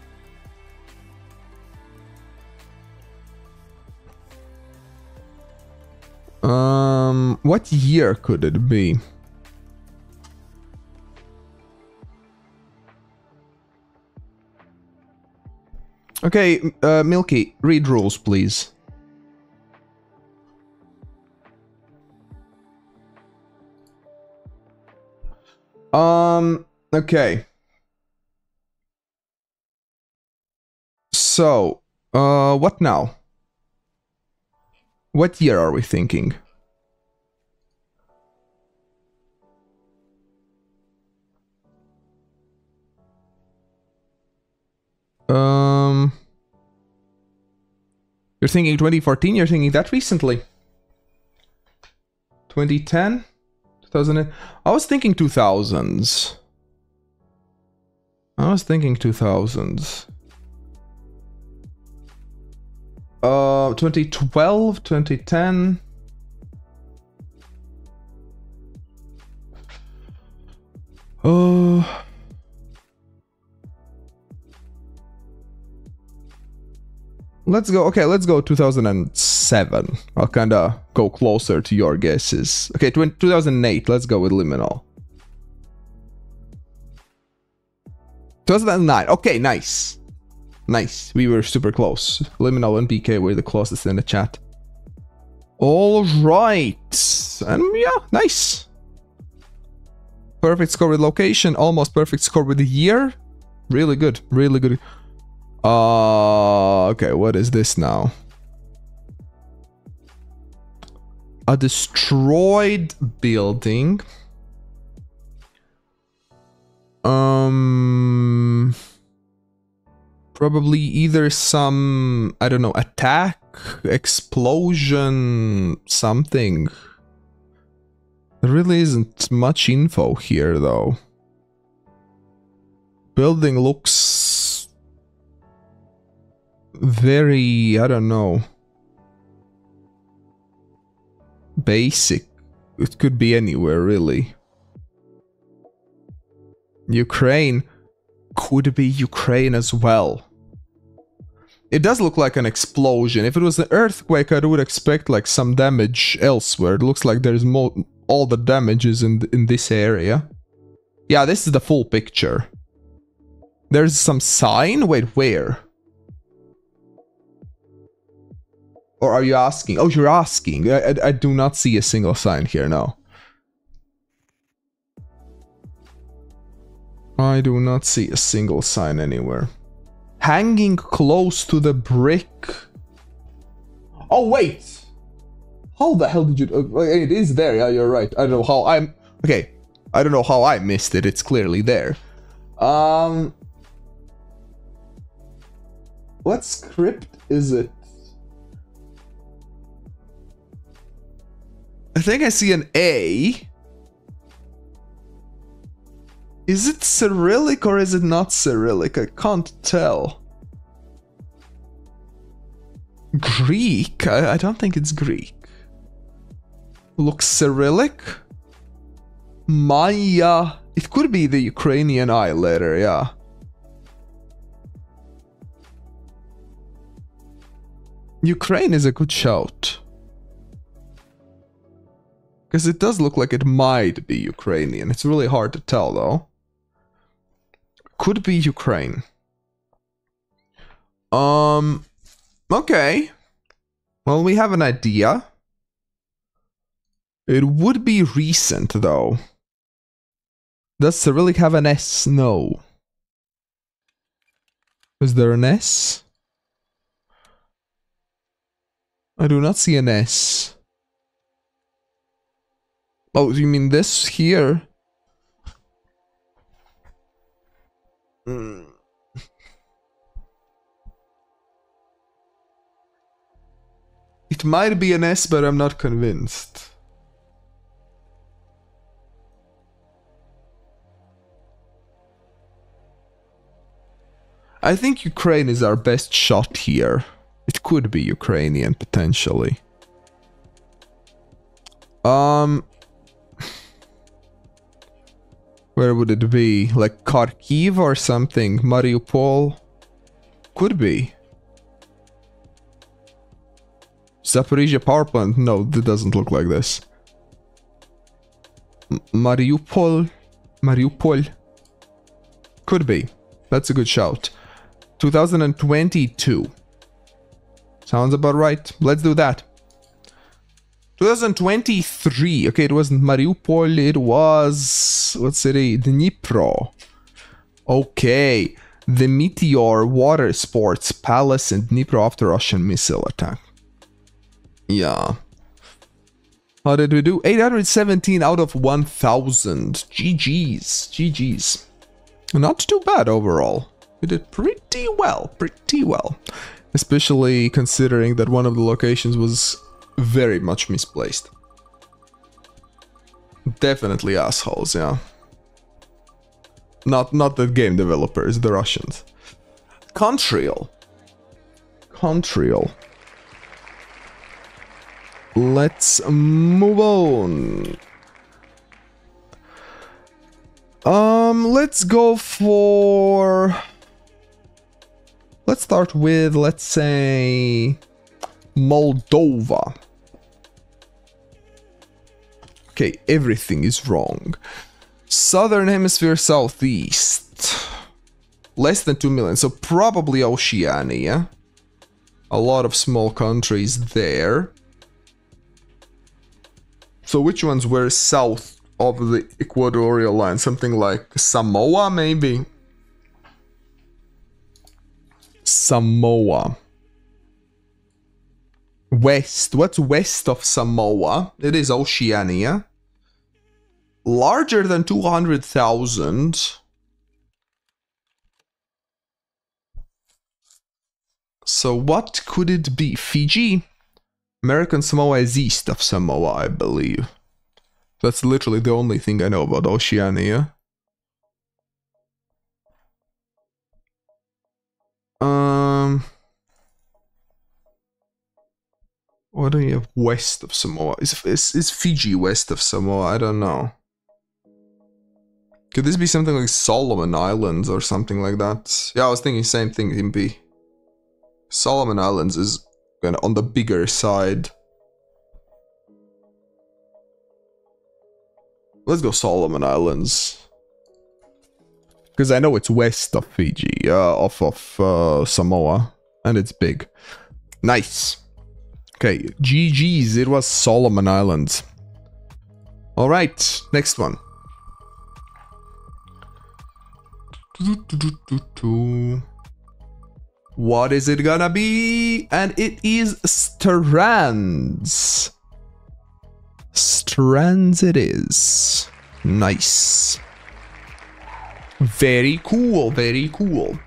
What year could it be? Okay, Milky, read rules, please. Okay. So, what now? What year are we thinking? You're thinking 2014? You're thinking that recently? 2010? 2008? I was thinking 2000s. I was thinking 2000s. 2012, 2010. Let's go, okay, let's go 2007. I'll kinda go closer to your guesses. Okay, 2008, let's go with Liminal. 2009, okay, nice. Nice, we were super close. Liminal and BK were the closest in the chat. Alright, and yeah, nice. Perfect score with location, almost perfect score with the year. Really good, really good. Okay, what is this now? A destroyed building. Probably either some, I don't know, attack, explosion, something. There really isn't much info here, though. Building looks very, I don't know, basic. It could be anywhere, really. Ukraine. Could be Ukraine as well. It does look like an explosion. If it was an earthquake, I would expect like some damage elsewhere. It looks like there's more, all the damages in this area. Yeah, this is the full picture. There's some sign? Wait, where? Or are you asking? Oh, you're asking. I do not see a single sign here, no. I do not see a single sign anywhere. Hanging close to the brick. Oh, wait! How the hell did you... It is there, yeah, you're right. I don't know how I'm... Okay, I don't know how I missed it. It's clearly there. What script is it? I think I see an A. Is it Cyrillic or is it not Cyrillic? I can't tell. Greek? I don't think it's Greek. Looks Cyrillic. Maya. It could be the Ukrainian I letter, yeah. Ukraine is a good shout. Because it does look like it might be Ukrainian. It's really hard to tell, though. Could be Ukraine. Okay. Well, we have an idea. It would be recent, though. Does Cyrillic have an S? No. Is there an S? I do not see an S. Oh, you mean this here? It might be an S, but I'm not convinced. I think Ukraine is our best shot here. It could be Ukrainian, potentially. Where would it be? Like Kharkiv or something? Mariupol? Could be. Zaporizhia power plant? No, that doesn't look like this. Mariupol? Mariupol? Could be. That's a good shout. 2022. Sounds about right. Let's do that. 2023. Okay, it wasn't Mariupol. It was... what city? Dnipro. Okay. The Meteor Water Sports Palace in Dnipro after Russian missile attack. Yeah. How did we do? 817 out of 1,000. GG's. GG's. Not too bad overall. We did pretty well. Pretty well. Especially considering that one of the locations was very much misplaced. Definitely assholes, yeah. Not the game developers, the Russians. Contrial. Contrial. Let's move on. Let's go for... let's start with, let's say, Moldova. Okay, everything is wrong. Southern Hemisphere, Southeast. Less than 2 million, so probably Oceania. A lot of small countries there. So which ones were south of the equatorial line? Something like Samoa, maybe? Samoa. West. What's west of Samoa? It is Oceania. Larger than 200,000. So what could it be? Fiji? American Samoa is east of Samoa, I believe. That's literally the only thing I know about Oceania. What do you have west of Samoa? Is Fiji west of Samoa? I don't know. Could this be something like Solomon Islands or something like that? Yeah, I was thinking same thing in B. Solomon Islands is on the bigger side. Let's go Solomon Islands. Because I know it's west of Fiji, off of Samoa, and it's big. Nice. Okay, GG's, it was Solomon Islands. Alright, next one. What is it gonna be? And it is Strands. Strands it is. Nice. Very cool, very cool.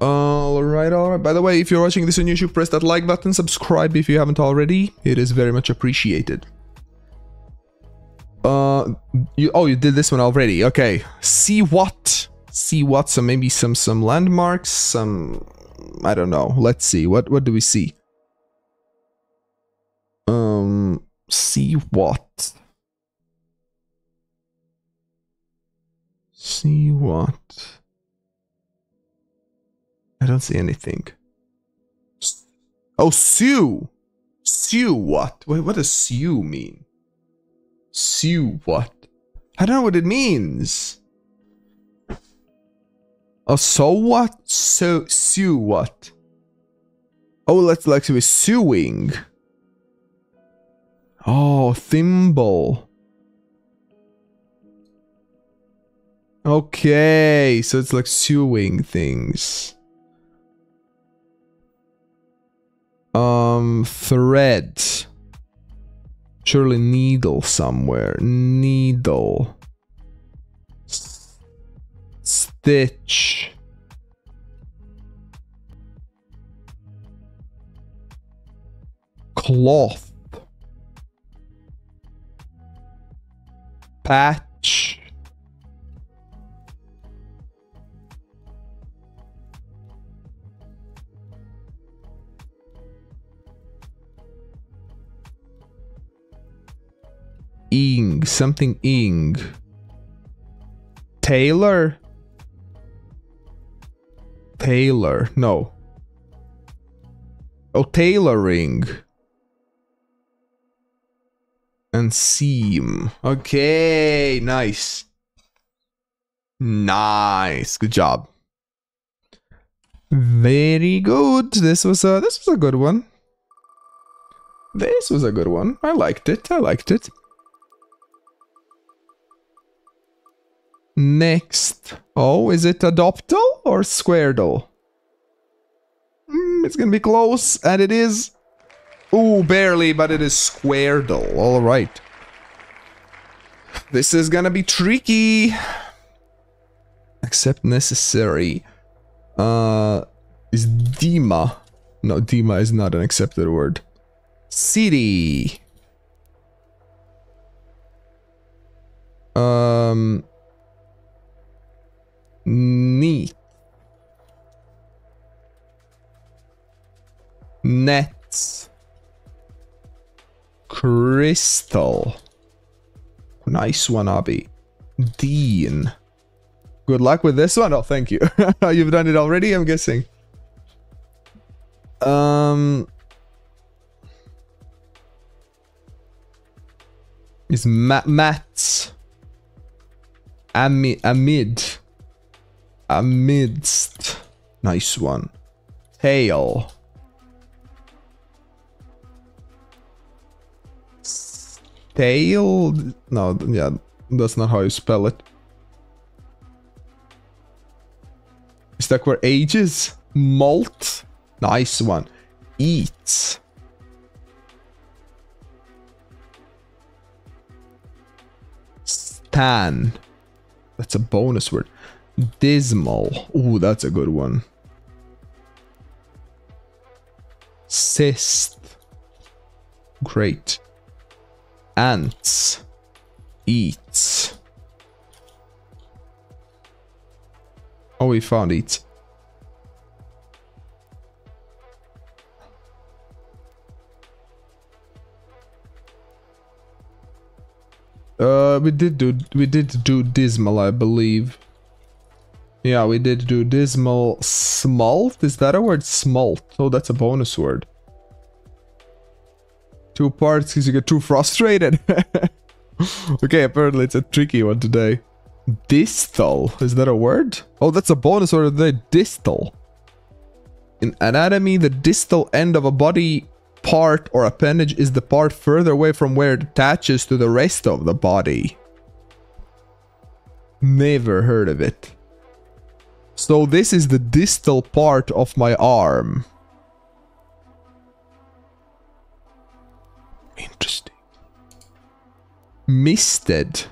Alright, alright. By the way, if you're watching this on YouTube, press that like button, subscribe if you haven't already. It is very much appreciated. You did this one already. Okay. See what? See what? So maybe some landmarks, some... I don't know. Let's see. What do we see? See what? See what? I don't see anything. Oh, Sioux! Sioux what? Wait, what does Sioux mean? Sioux what? I don't know what it means. Oh, so what? So, Sioux what? Oh, let's like to be suing. Oh, thimble. Okay, so it's like sewing things. Thread. Surely needle somewhere. Needle. Stitch. cloth, patch, ing, something ing, Taylor, Taylor, no. Oh, tailoring. And seam. Okay, nice. Nice, good job. Very good. This was a good one. This was a good one. I liked it, I liked it. Next. Oh, is it Adoptal or Squaredal? It's gonna be close, and it is... Ooh, barely, but it is Squaredal. Alright. This is gonna be tricky. Except necessary. Is Dima. No, Dima is not an accepted word. City. Neat. Nets. Crystal. Nice one, Abby. Dean. Good luck with this one. Oh, thank you. You've done it already, I'm guessing. Is Mats. Amidst. Nice one. Tail. Tail? No, yeah, that's not how you spell it. Is that where ages? Malt? Nice one. Eats. Stan. That's a bonus word. Dismal. Ooh, that's a good one. Cyst. Great. Ants. Eats. Oh, we found eats. We did do dismal, I believe. Yeah, we did do dismal. Smalt? Is that a word? Smalt. Oh, that's a bonus word. Two parts because you get too frustrated. Okay, apparently it's a tricky one today. Distal. Is that a word? Oh, that's a bonus word today. Distal. In anatomy, the distal end of a body part or appendage is the part further away from where it attaches to the rest of the body. Never heard of it. So this is the distal part of my arm. Interesting. Misted.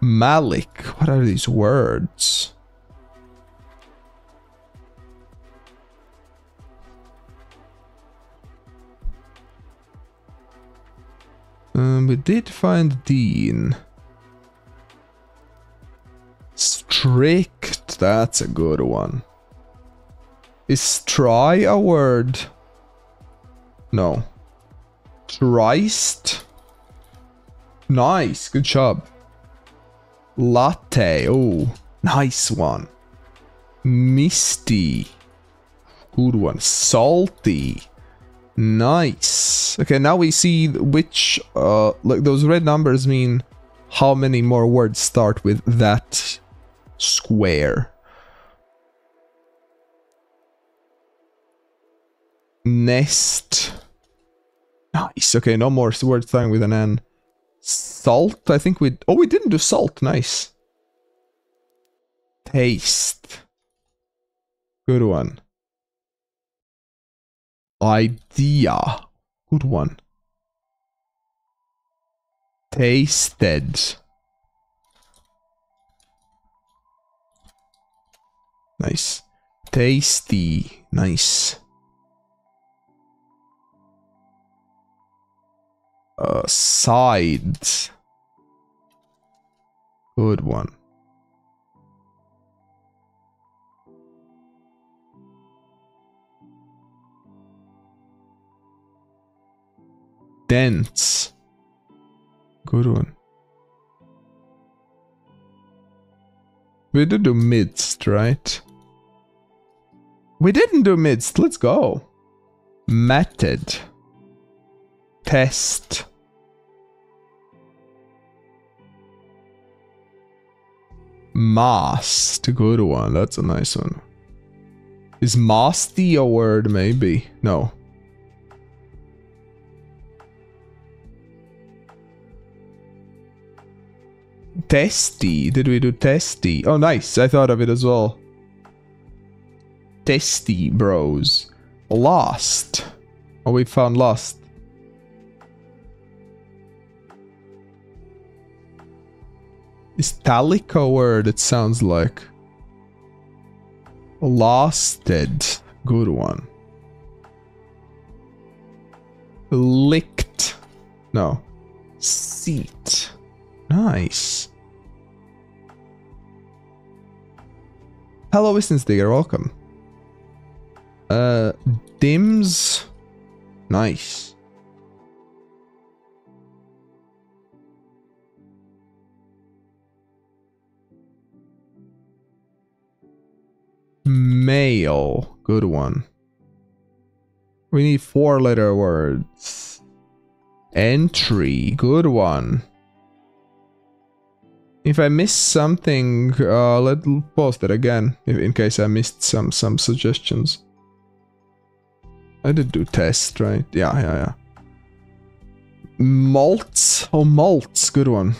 Malik. What are these words? We did find Dean. Strict. That's a good one. Is try a word? No. Triced. Nice. Good job. Latte. Oh, nice one. Misty. Good one. Salty. Nice. Okay, now we see which, like those red numbers mean how many more words start with that square. Nest. Nice. Okay, no more words starting with an N. Salt. I think we... Oh, we didn't do salt. Nice. Taste. Good one. Idea. Good one. Tasted. Nice. Tasty. Nice. sides. Good one. Dense. Good one. We did do midst, right? We didn't do midst. Let's go. Matted. Test. Mast. Good one. That's a nice one. Is masty a word? Maybe. No. Testy. Did we do testy? Oh, nice. I thought of it as well. Testy bros. Lost. Oh, we found lost. Is talic a word? It sounds like. Losted. Good one. Licked. No. Seat. Nice. Hello, Winston Digger, welcome. Dims. Nice. Male. Good one. We need 4-letter words. Entry. Good one. If I miss something, let's post it again, in case I missed some suggestions. I did do test, right? Yeah. Malts? Oh, malts, good one.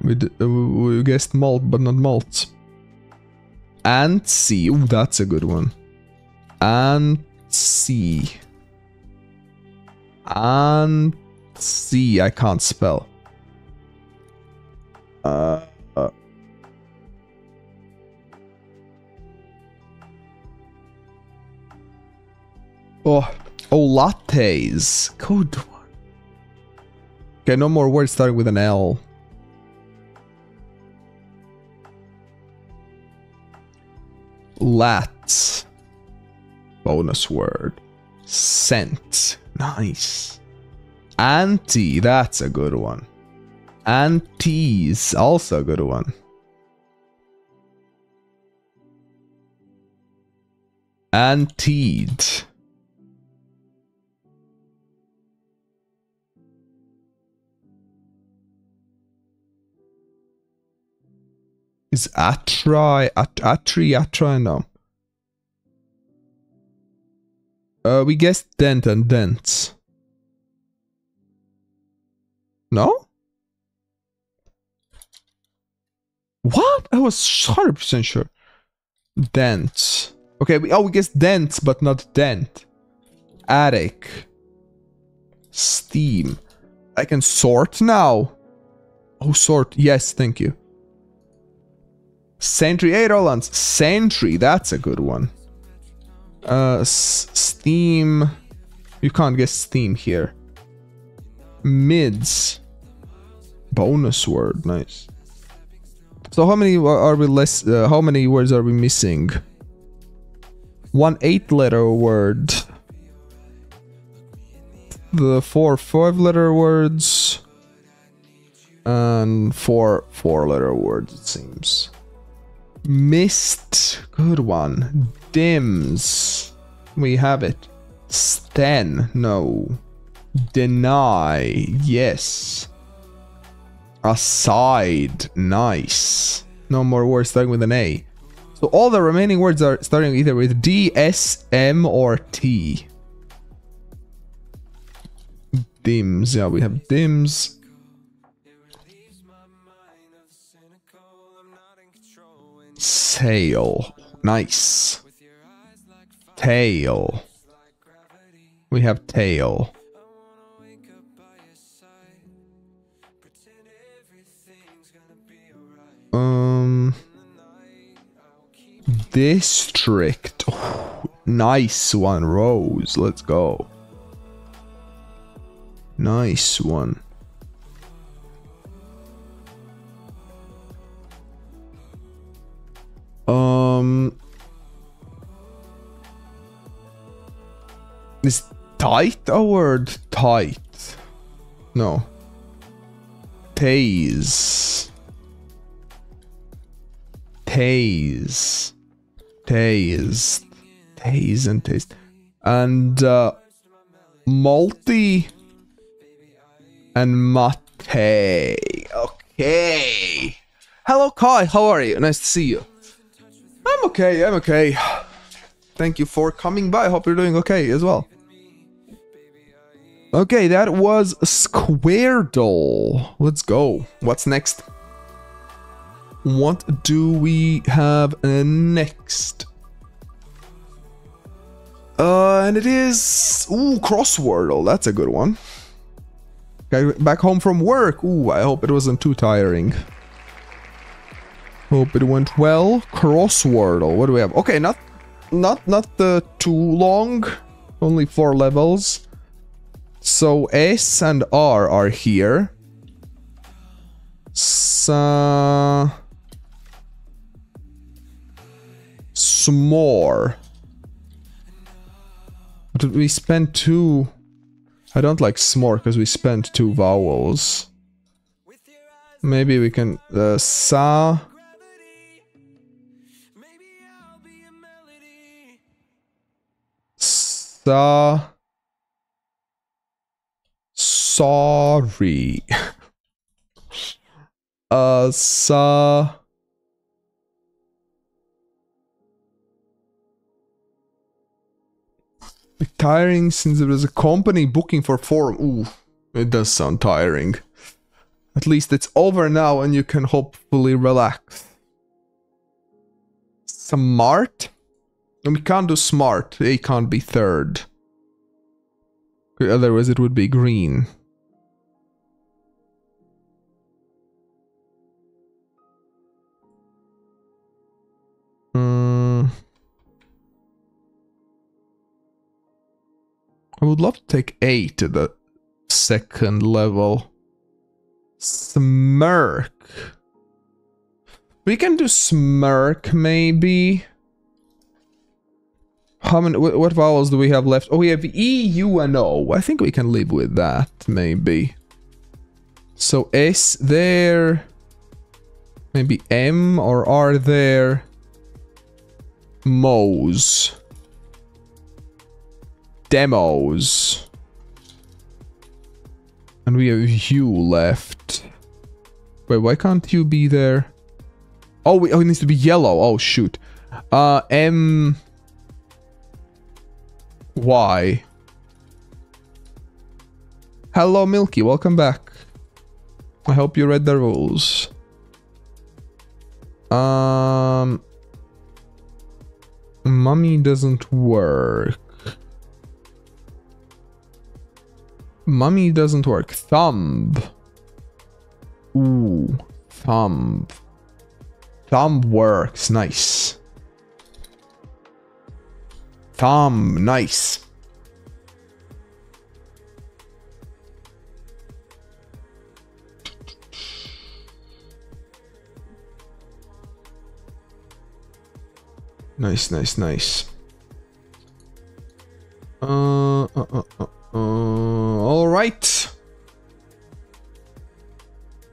We guessed malt, but not malts. Antsy, ooh, that's a good one. Antsy. Antsy, I can't spell. Oh, lattes. Good one. Okay, no more words starting with an L. Lats. Bonus word. Scent. Nice. Anti. That's a good one. Anties, also a good one. Anteed. Is atri, atri, no. We guessed dent and dents. No? What? I was 100% sure. Dent. Okay, we guessed dent, but not dent. Attic. Steam. I can sort now. Oh, sort. Yes, thank you. Sentry. Hey, Roland. Sentry. That's a good one. Steam. You can't guess steam here. Mids. Bonus word. Nice. So how many are we less? How many words are we missing? 1 8-letter word. The 4 5-letter words. And 4 4-letter words, it seems. Mist. Good one. Dims. We have it. Sten. No. Deny. Yes. Aside. Nice. No more words starting with an A. So all the remaining words are starting either with D, S, M, or T. Dims. Yeah, we have dims. Sail. Nice. Tail. We have tail. District. Oh, nice one, Rose. Let's go. Nice one. Is tight a word? Tight. No. Tase. Tase. Taste. Taste and taste. And multi and mate. Okay. Hello Kai, how are you? Nice to see you. I'm okay, I'm okay. Thank you for coming by. Hope you're doing okay as well. Okay, that was Squaredal. Let's go. What's next? What do we have next? And it is... Ooh, Crosswordle. That's a good one. Okay, back home from work. Ooh, I hope it wasn't too tiring. Hope it went well. Crosswordle. What do we have? Okay, not too long. Only 4 levels. So S and R are here. S'more. Did we spend 2? I don't like s'more because we spent 2 vowels. Maybe we can sa. Sa. Sorry. Sa. Tiring since there was a company booking for forum. Ooh, it does sound tiring. At least it's over now and you can hopefully relax. Smart? We can't do smart. They can't be third. Otherwise it would be green. I would love to take A to the second level. Smirk. We can do smirk, maybe. How many? What vowels do we have left? Oh, we have E, U, and O. I think we can live with that, maybe. So S there. Maybe M or R there. Mo's. Demos. And we have U left. Wait, why can't U be there? Oh, it needs to be yellow. Oh, shoot. M... Y. Hello, Milky. Welcome back. I hope you read the rules. Mummy doesn't work. Mummy doesn't work. Thumb. Ooh. Thumb. Thumb works. Nice. Thumb. Nice. Nice, nice, nice. All right.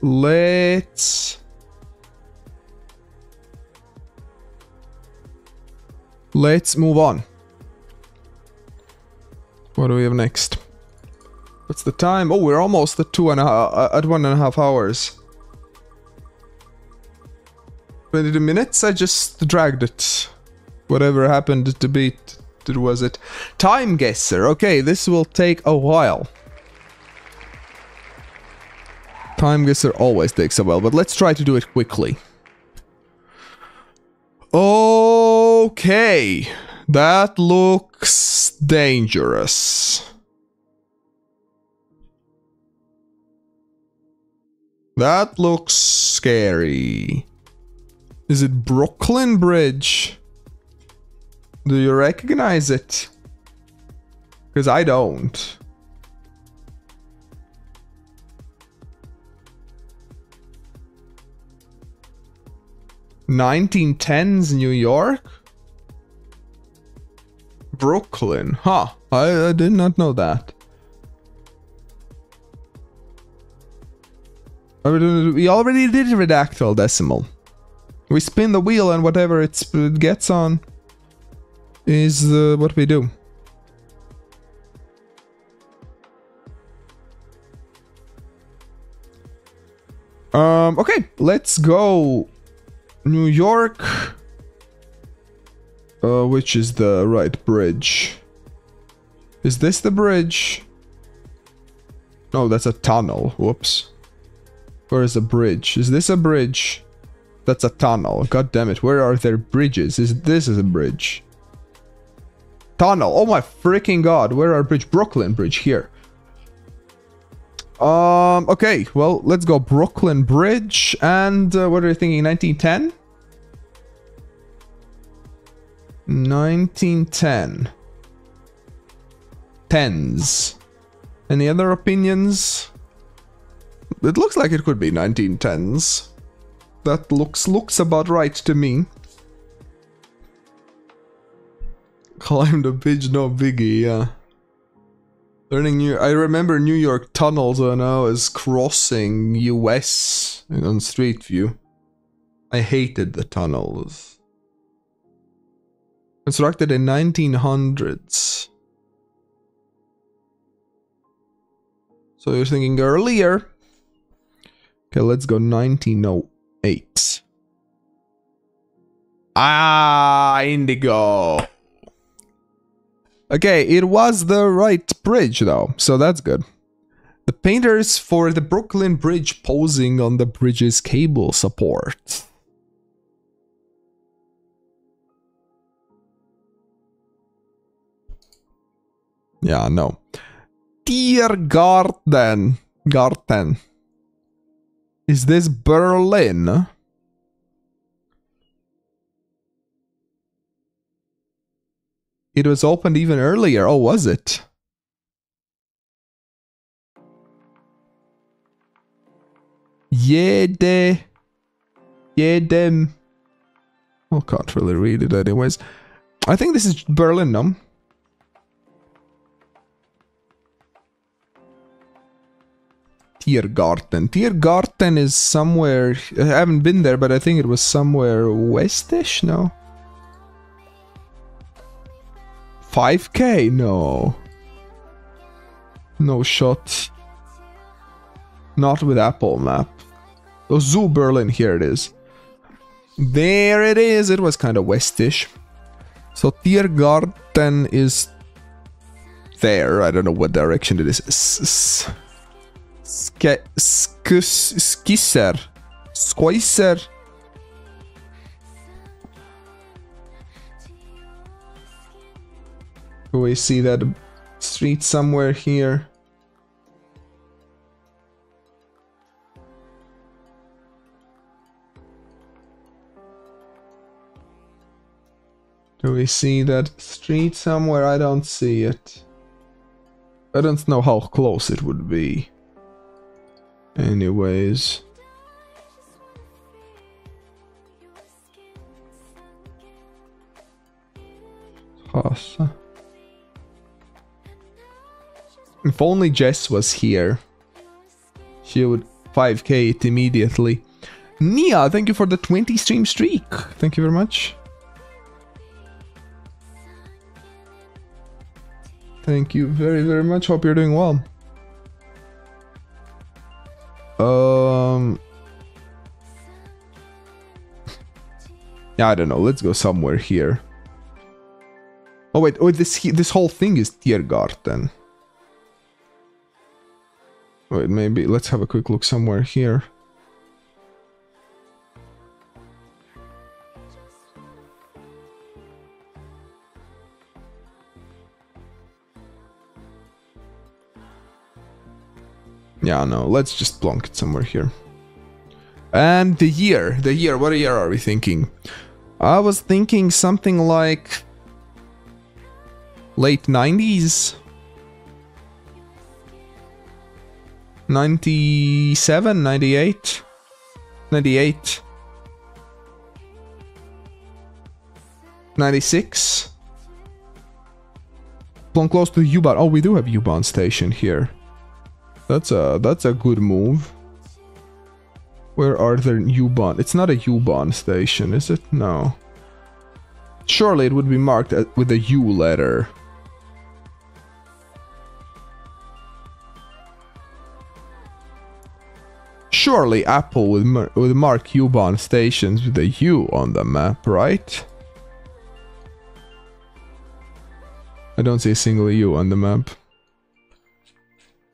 Let's move on. What do we have next? What's the time? Oh, we're almost at 1.5 hours. 22 minutes. I just dragged it. Whatever happened to beat. Was it Time Guesser? Okay, this will take a while. Time Guesser always takes a while, but let's try to do it quickly. Okay, that looks dangerous. That looks scary. Is it Brooklyn Bridge? Do you recognize it? Because I don't. 1910s New York? Brooklyn. Huh. I did not know that. We already did Redactle Decimal. We spin the wheel and whatever it gets on is what we do. Okay, let's go New York, which is the right bridge. Is this the bridge? No, that's a tunnel. Whoops. Where is the bridge? Is this a bridge? That's a tunnel. God damn it. Where are there bridges? This is a bridge. Tunnel. Oh my freaking god. Where are bridge? Brooklyn Bridge here. Okay. Well, let's go Brooklyn Bridge. And what are you thinking? 1910? 1910. Tens. Any other opinions? It looks like it could be 1910s. That looks about right to me. Climbed a bridge, no biggie, yeah. Learning new. I remember New York tunnels when I was crossing US on Street View. I hated the tunnels. Constructed in 1900s. So you're thinking earlier. Okay, let's go 1908. Ah, indigo. Okay, it was the right bridge though, so that's good. The painters for the Brooklyn Bridge posing on the bridge's cable support. Yeah, no. Tiergarten. Garten. Is this Berlin? It was opened even earlier. Oh, was it? Jedem. Oh, can't really read it anyways. I think this is Berlin, no? Tiergarten. Tiergarten is somewhere... I haven't been there, but I think it was somewhere westish, no? 5K? No. No shot. Not with Apple Map. Oh, Zoo Berlin, here it is. There it is! It was kind of westish. So Tiergarten is... there. I don't know what direction it is. Squaresr. Do we see that street somewhere here? Do we see that street somewhere? I don't see it. I don't know how close it would be. Anyways. Awesome. If only Jess was here. She would 5K it immediately. Nia, thank you for the 20 stream streak. Thank you very much. Thank you very, very much. Hope you're doing well. Yeah, I don't know. Let's go somewhere here. Oh wait, oh this whole thing is Tiergarten. Wait, maybe let's have a quick look somewhere here. Yeah, no, let's just plonk it somewhere here. And the year, what year are we thinking? I was thinking something like late 90s. 97, 98. 96. Plonk close to U-Bahn. Oh, we do have U-Bahn station here. That's a good move. Where are there U-Bahn? It's not a U-Bahn station, is it? No. Surely it would be marked with a U letter. Surely Apple would mark U-Bahn stations with a U on the map, right? I don't see a single U on the map.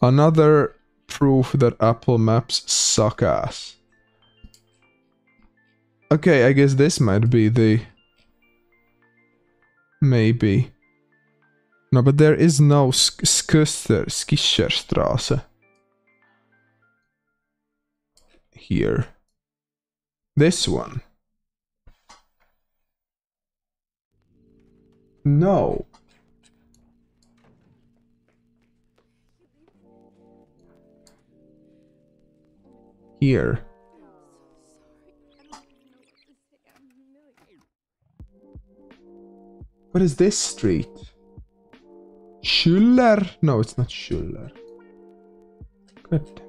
Another proof that Apple Maps suck ass. Okay, I guess this might be the... Maybe. No, but there is no Skischerstrasse here. This one. No. Here. What is this street? Schüller? No, it's not Schüller. Good.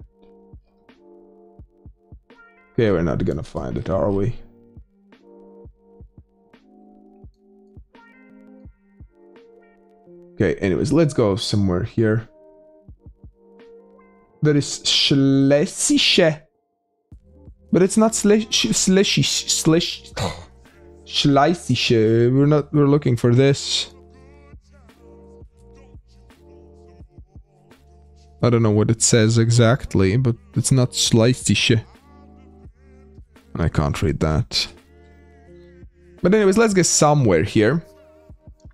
Okay, we're not gonna find it, are we? Okay, anyways, let's go somewhere here. There is Schlesische. But it's not Schlesische. We're looking for this. I don't know what it says exactly, but it's not Schlesische. I can't read that. But anyways, let's get somewhere here.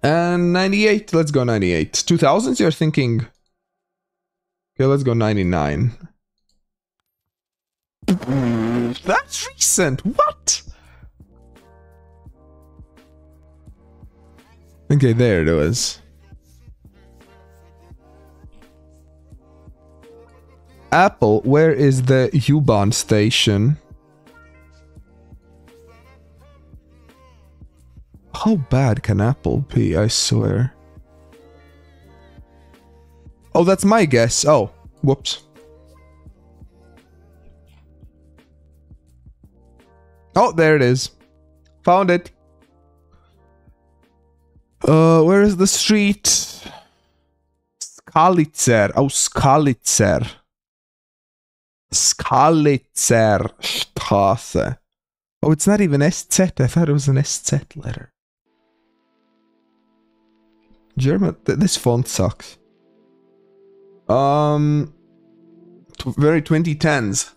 And 98, let's go 98. 2000s, you're thinking. Okay, let's go 99. That's recent. What? Okay, there it was. Apple, where is the U-Bahn station? How bad can Apple be, I swear. Oh, that's my guess. Oh, whoops. Oh, there it is. Found it. Where is the street? Skalitzer. Oh, Skalitzer. Skalitzer Straße. Oh, it's not even SZ. I thought it was an SZ letter. German. This font sucks. Very 2010s.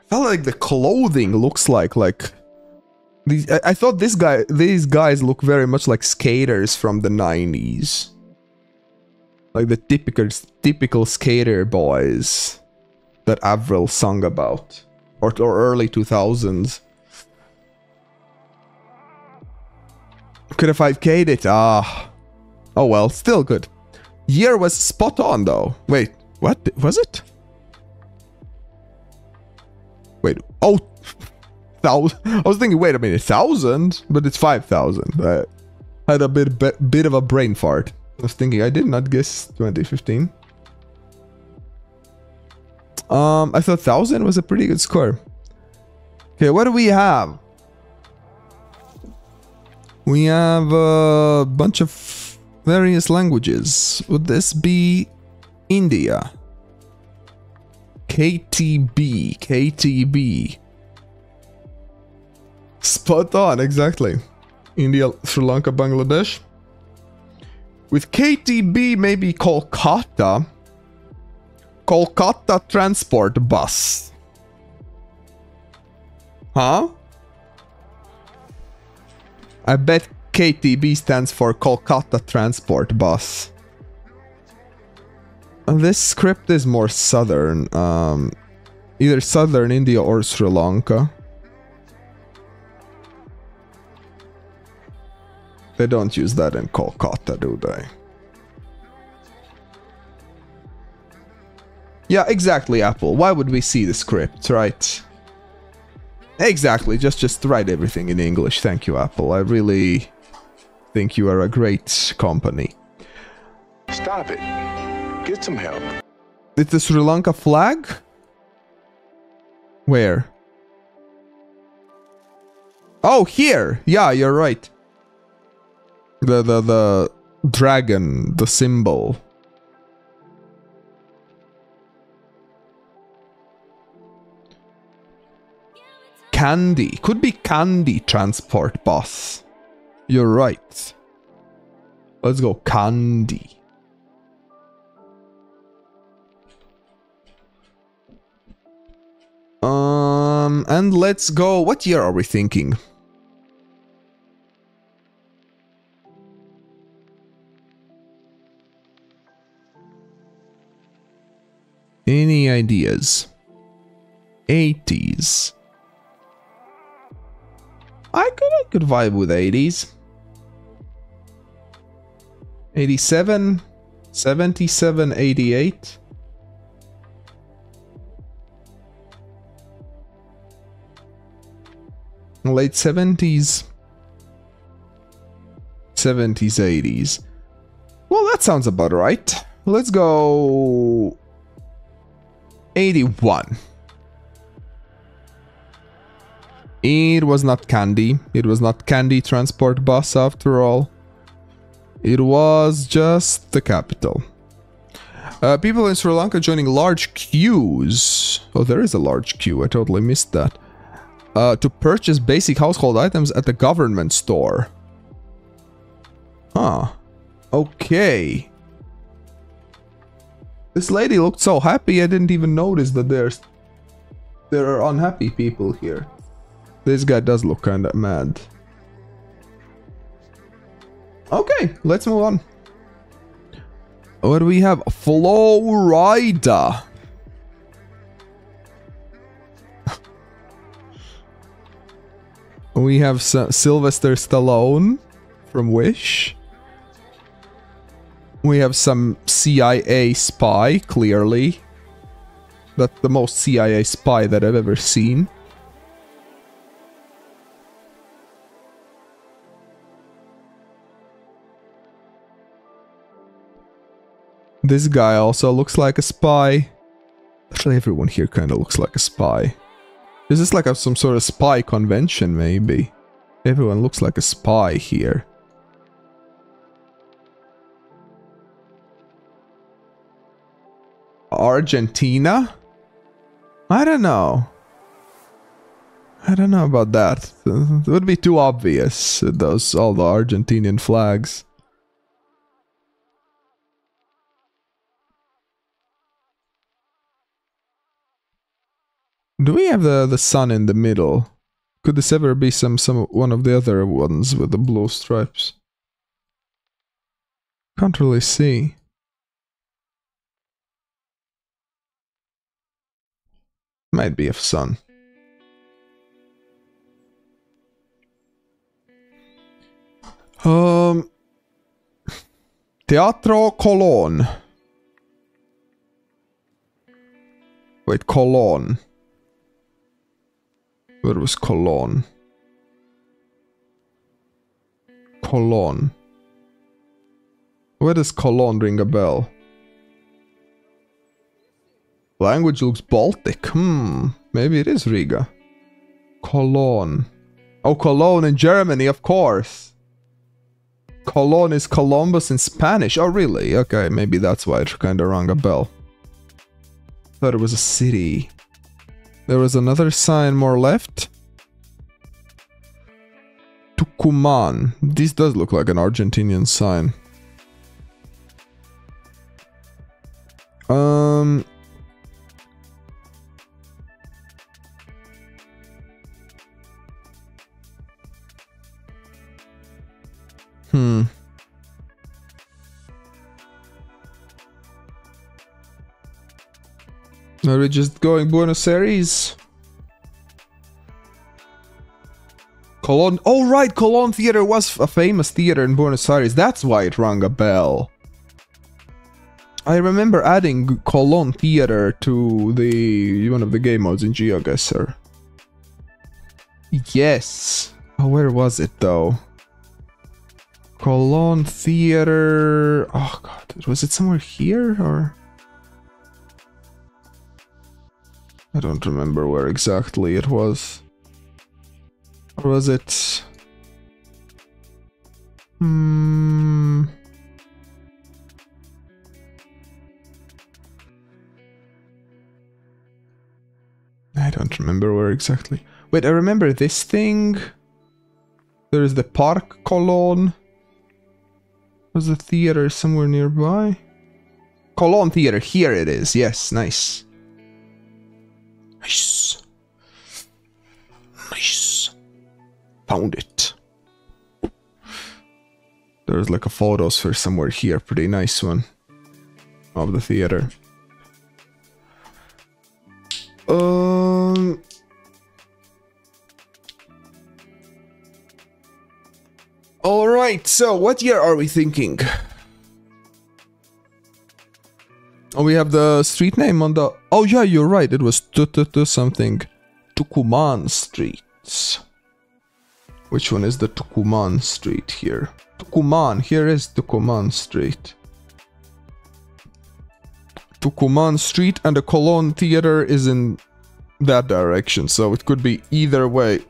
I felt like the clothing looks like these. I thought these guys look very much like skaters from the 90s, like the typical skater boys that Avril sung about, or early 2000s. Could have 5K'd it. Ah, oh well, still good. Year was spot on though. Wait, what was it? Wait, oh, 1,000. I was thinking, wait a minute, 1,000? But it's 5,000. I had a bit of a brain fart. I was thinking, I did not guess 2015. I thought 1,000 was a pretty good score. Okay, what do we have? We have a bunch of various languages. Would this be India? KTB. Spot on, exactly. India, Sri Lanka, Bangladesh. With KTB, maybe Kolkata. Kolkata Transport Bus. Huh? I bet KTB stands for Kolkata Transport Bus. This script is more southern, either southern India or Sri Lanka. They don't use that in Kolkata, do they? Yeah, exactly, Apple. Why would we see the script, right? Exactly, just write everything in English. Thank you, Apple. I really think you are a great company. Stop it. Get some help. It's the Sri Lanka flag? Where? Oh, here! Yeah, you're right. The dragon, the symbol. Candy. Could be Candy Transport Bus. You're right. Let's go Candy. And let's go... What year are we thinking? Any ideas? 80s. I could vibe with 80s. 87, 77, 88. Late 70s. 70s, 80s. Well, that sounds about right. Let's go... 81. It was not Candy. It was not Candy Transport Bus after all. It was just the capital. People in Sri Lanka joining large queues. Oh, there is a large queue. I totally missed that. To purchase basic household items at the government store. Huh. Okay. This lady looked so happy, I didn't even notice that there are unhappy people here. This guy does look kinda mad. Okay, let's move on. What do we have? Florida. We have Sylvester Stallone from Wish. We have some CIA spy, clearly. That's the most CIA spy that I've ever seen. This guy also looks like a spy. Actually, everyone here kind of looks like a spy. Is this like some sort of spy convention, maybe? Everyone looks like a spy here. Argentina? I don't know. I don't know about that. It would be too obvious, those all the Argentinian flags. Do we have the sun in the middle? Could this ever be some one of the other ones with the blue stripes? Can't really see. Might be a sun. Teatro Colón. Wait, Colón. Where was Cologne? Cologne. Where does Cologne ring a bell? Language looks Baltic. Maybe it is Riga. Cologne. Oh, Cologne in Germany, of course. Cologne is Columbus in Spanish. Oh, really? Okay, maybe that's why it kind of rang a bell. Thought it was a city. There was another sign more left. Tucumán. This does look like an Argentinian sign. Are we just going Buenos Aires? Colón. Oh, right. Colón Theater was a famous theater in Buenos Aires. That's why it rang a bell. I remember adding Colón Theater to the one of the game modes in GeoGuessr. Yes. Oh, where was it though? Colón Theater. Oh god, was it somewhere here or? I don't remember where exactly it was. Or was it? Hmm. I don't remember where exactly. Wait, I remember this thing. There's the Park Colón. There's a theater somewhere nearby. Colón Theater, here it is. Yes, nice. Nice. Nice. Found it. There's like a photosphere somewhere here. Pretty nice one. Of the theater. Alright, so what year are we thinking? Oh, we have the street name on the... Oh yeah, you're right, it was something. Tucumán Streets. Which one is the Tucumán Street here? Tucumán, here is Tucumán Street. Tucumán Street, and the Colón Theater is in that direction, so it could be either way.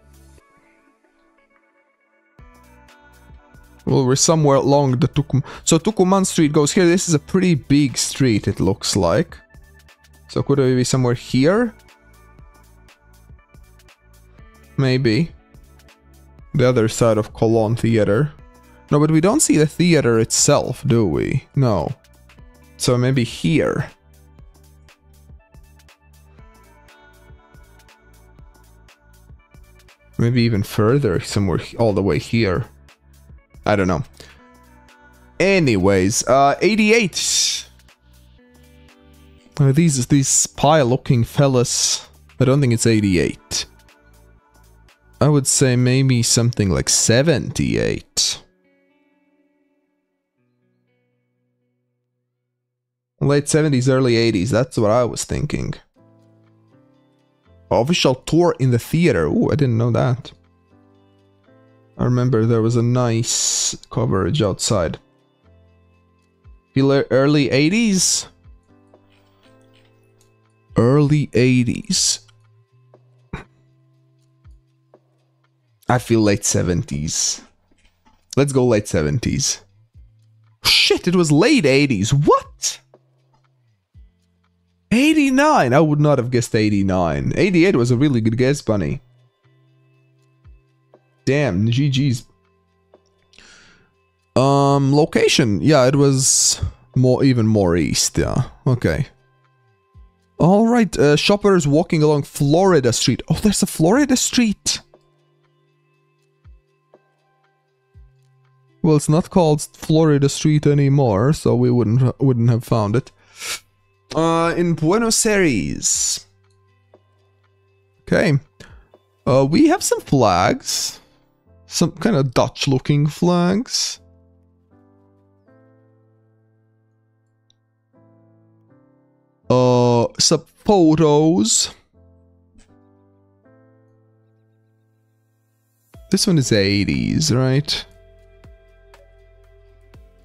Well, we're somewhere along the Tucumán. So Tucumán Street goes here. This is a pretty big street, it looks like. So could it be somewhere here? Maybe. The other side of Colón Theater. No, but we don't see the theater itself, do we? No. So maybe here. Maybe even further, somewhere all the way here. I don't know. Anyways, 88. These spy-looking fellas. I don't think it's 88. I would say maybe something like 78. Late 70s, early 80s. That's what I was thinking. Official tour in the theater. Ooh, I didn't know that. I remember there was a nice coverage outside. Early 80s? Early 80s. I feel late 70s. Let's go late 70s. Shit, it was late 80s. What? 89. I would not have guessed 89. 88 was a really good guess, Bunny. Damn, GG's. Location. Yeah, it was more, even more east. Yeah, okay. All right, shoppers walking along Florida Street. Oh, there's a Florida Street. Well, it's not called Florida Street anymore, so we wouldn't have found it. In Buenos Aires. Okay. We have some flags. Some kind of Dutch-looking flags. Some photos. This one is 80s, right?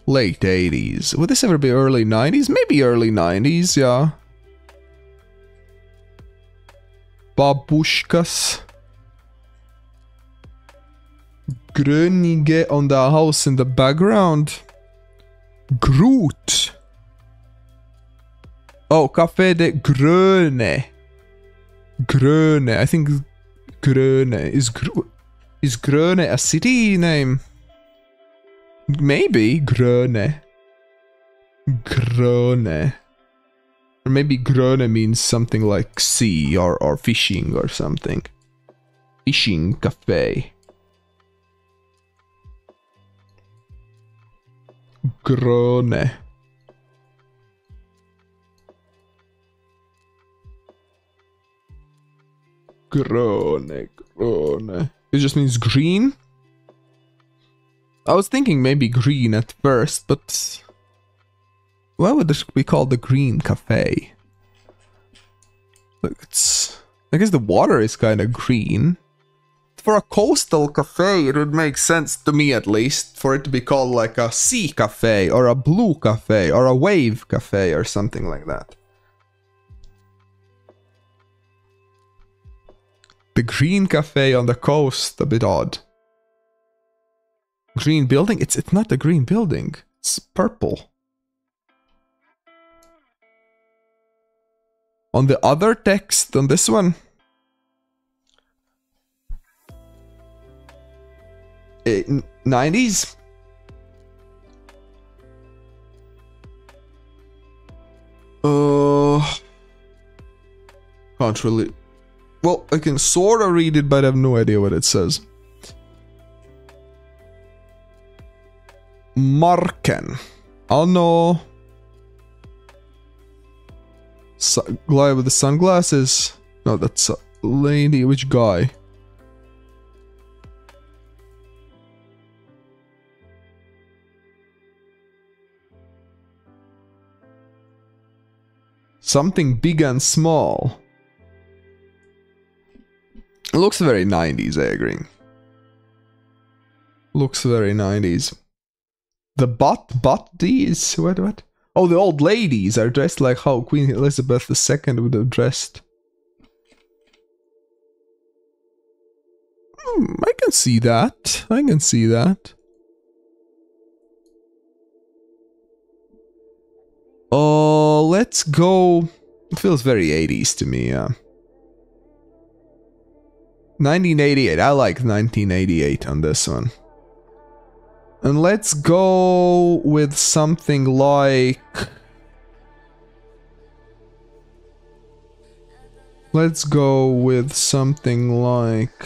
Late 80s. Would this ever be early 90s? Maybe early 90s, yeah. Babushkas. Gröninge on the house in the background. Groot. Oh, Café de Gröne. Gröne. I think Gröne. Is Gröne a city name? Maybe Gröne. Gröne. Or maybe Gröne means something like sea or fishing or something. Fishing cafe. Gröne. Gröne, Gröne. It just means green? I was thinking maybe green at first, but... why would this be called the Green Cafe? Look, it's... I guess the water is kind of green. for a coastal cafe, it would make sense, to me at least, for it to be called like a sea cafe or a blue cafe or a wave cafe or something like that. The green cafe on the coast, a bit odd. Green building? It's not a green building. It's purple. On the other text, on this one, '90s. Can't really. Well, I can sort of read it, but I have no idea what it says. Marken. Oh no. Guy with the sunglasses. No, that's a lady. Which guy? Something big and small. Looks very 90s, I agree. Looks very 90s. The these? What? Oh, the old ladies are dressed like how Queen Elizabeth II would have dressed. I can see that. I can see that. Oh, let's go. It feels very 80s to me, yeah. 1988. I like 1988 on this one. And let's go with something like... Let's go with something like...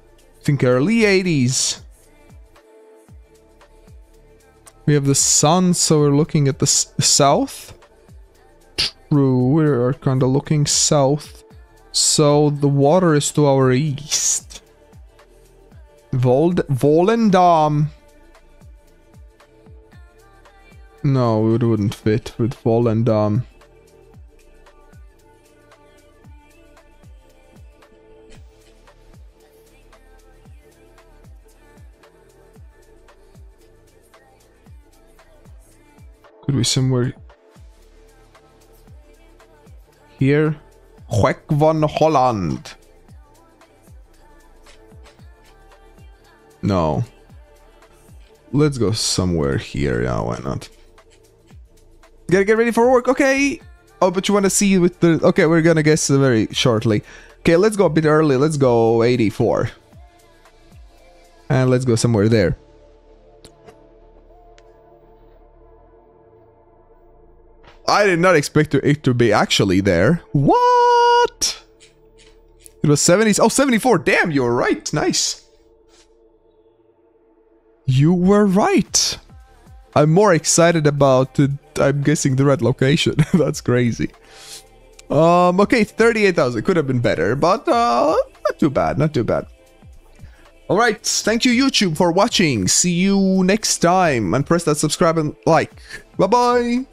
I think early 80s. We have the sun, so we're looking at the south. True, we're kind of looking south. So the water is to our east. Volendam. No, it wouldn't fit with Volendam. Could be somewhere here. Hoek van Holland. No. Let's go somewhere here. Yeah, why not? Gotta get ready for work. Okay. Oh, but you want to see with the... Okay, we're gonna guess very shortly. Okay, let's go a bit early. Let's go 84. And let's go somewhere there. I did not expect it to be actually there. What? It was 70s. Oh, 74. Damn, you were right. Nice. You were right. I'm more excited about it. I'm guessing the right location. That's crazy. Okay, 38,000. Could have been better, but not too bad. Not too bad. All right. Thank you, YouTube, for watching. See you next time. And press that subscribe and like. Bye-bye.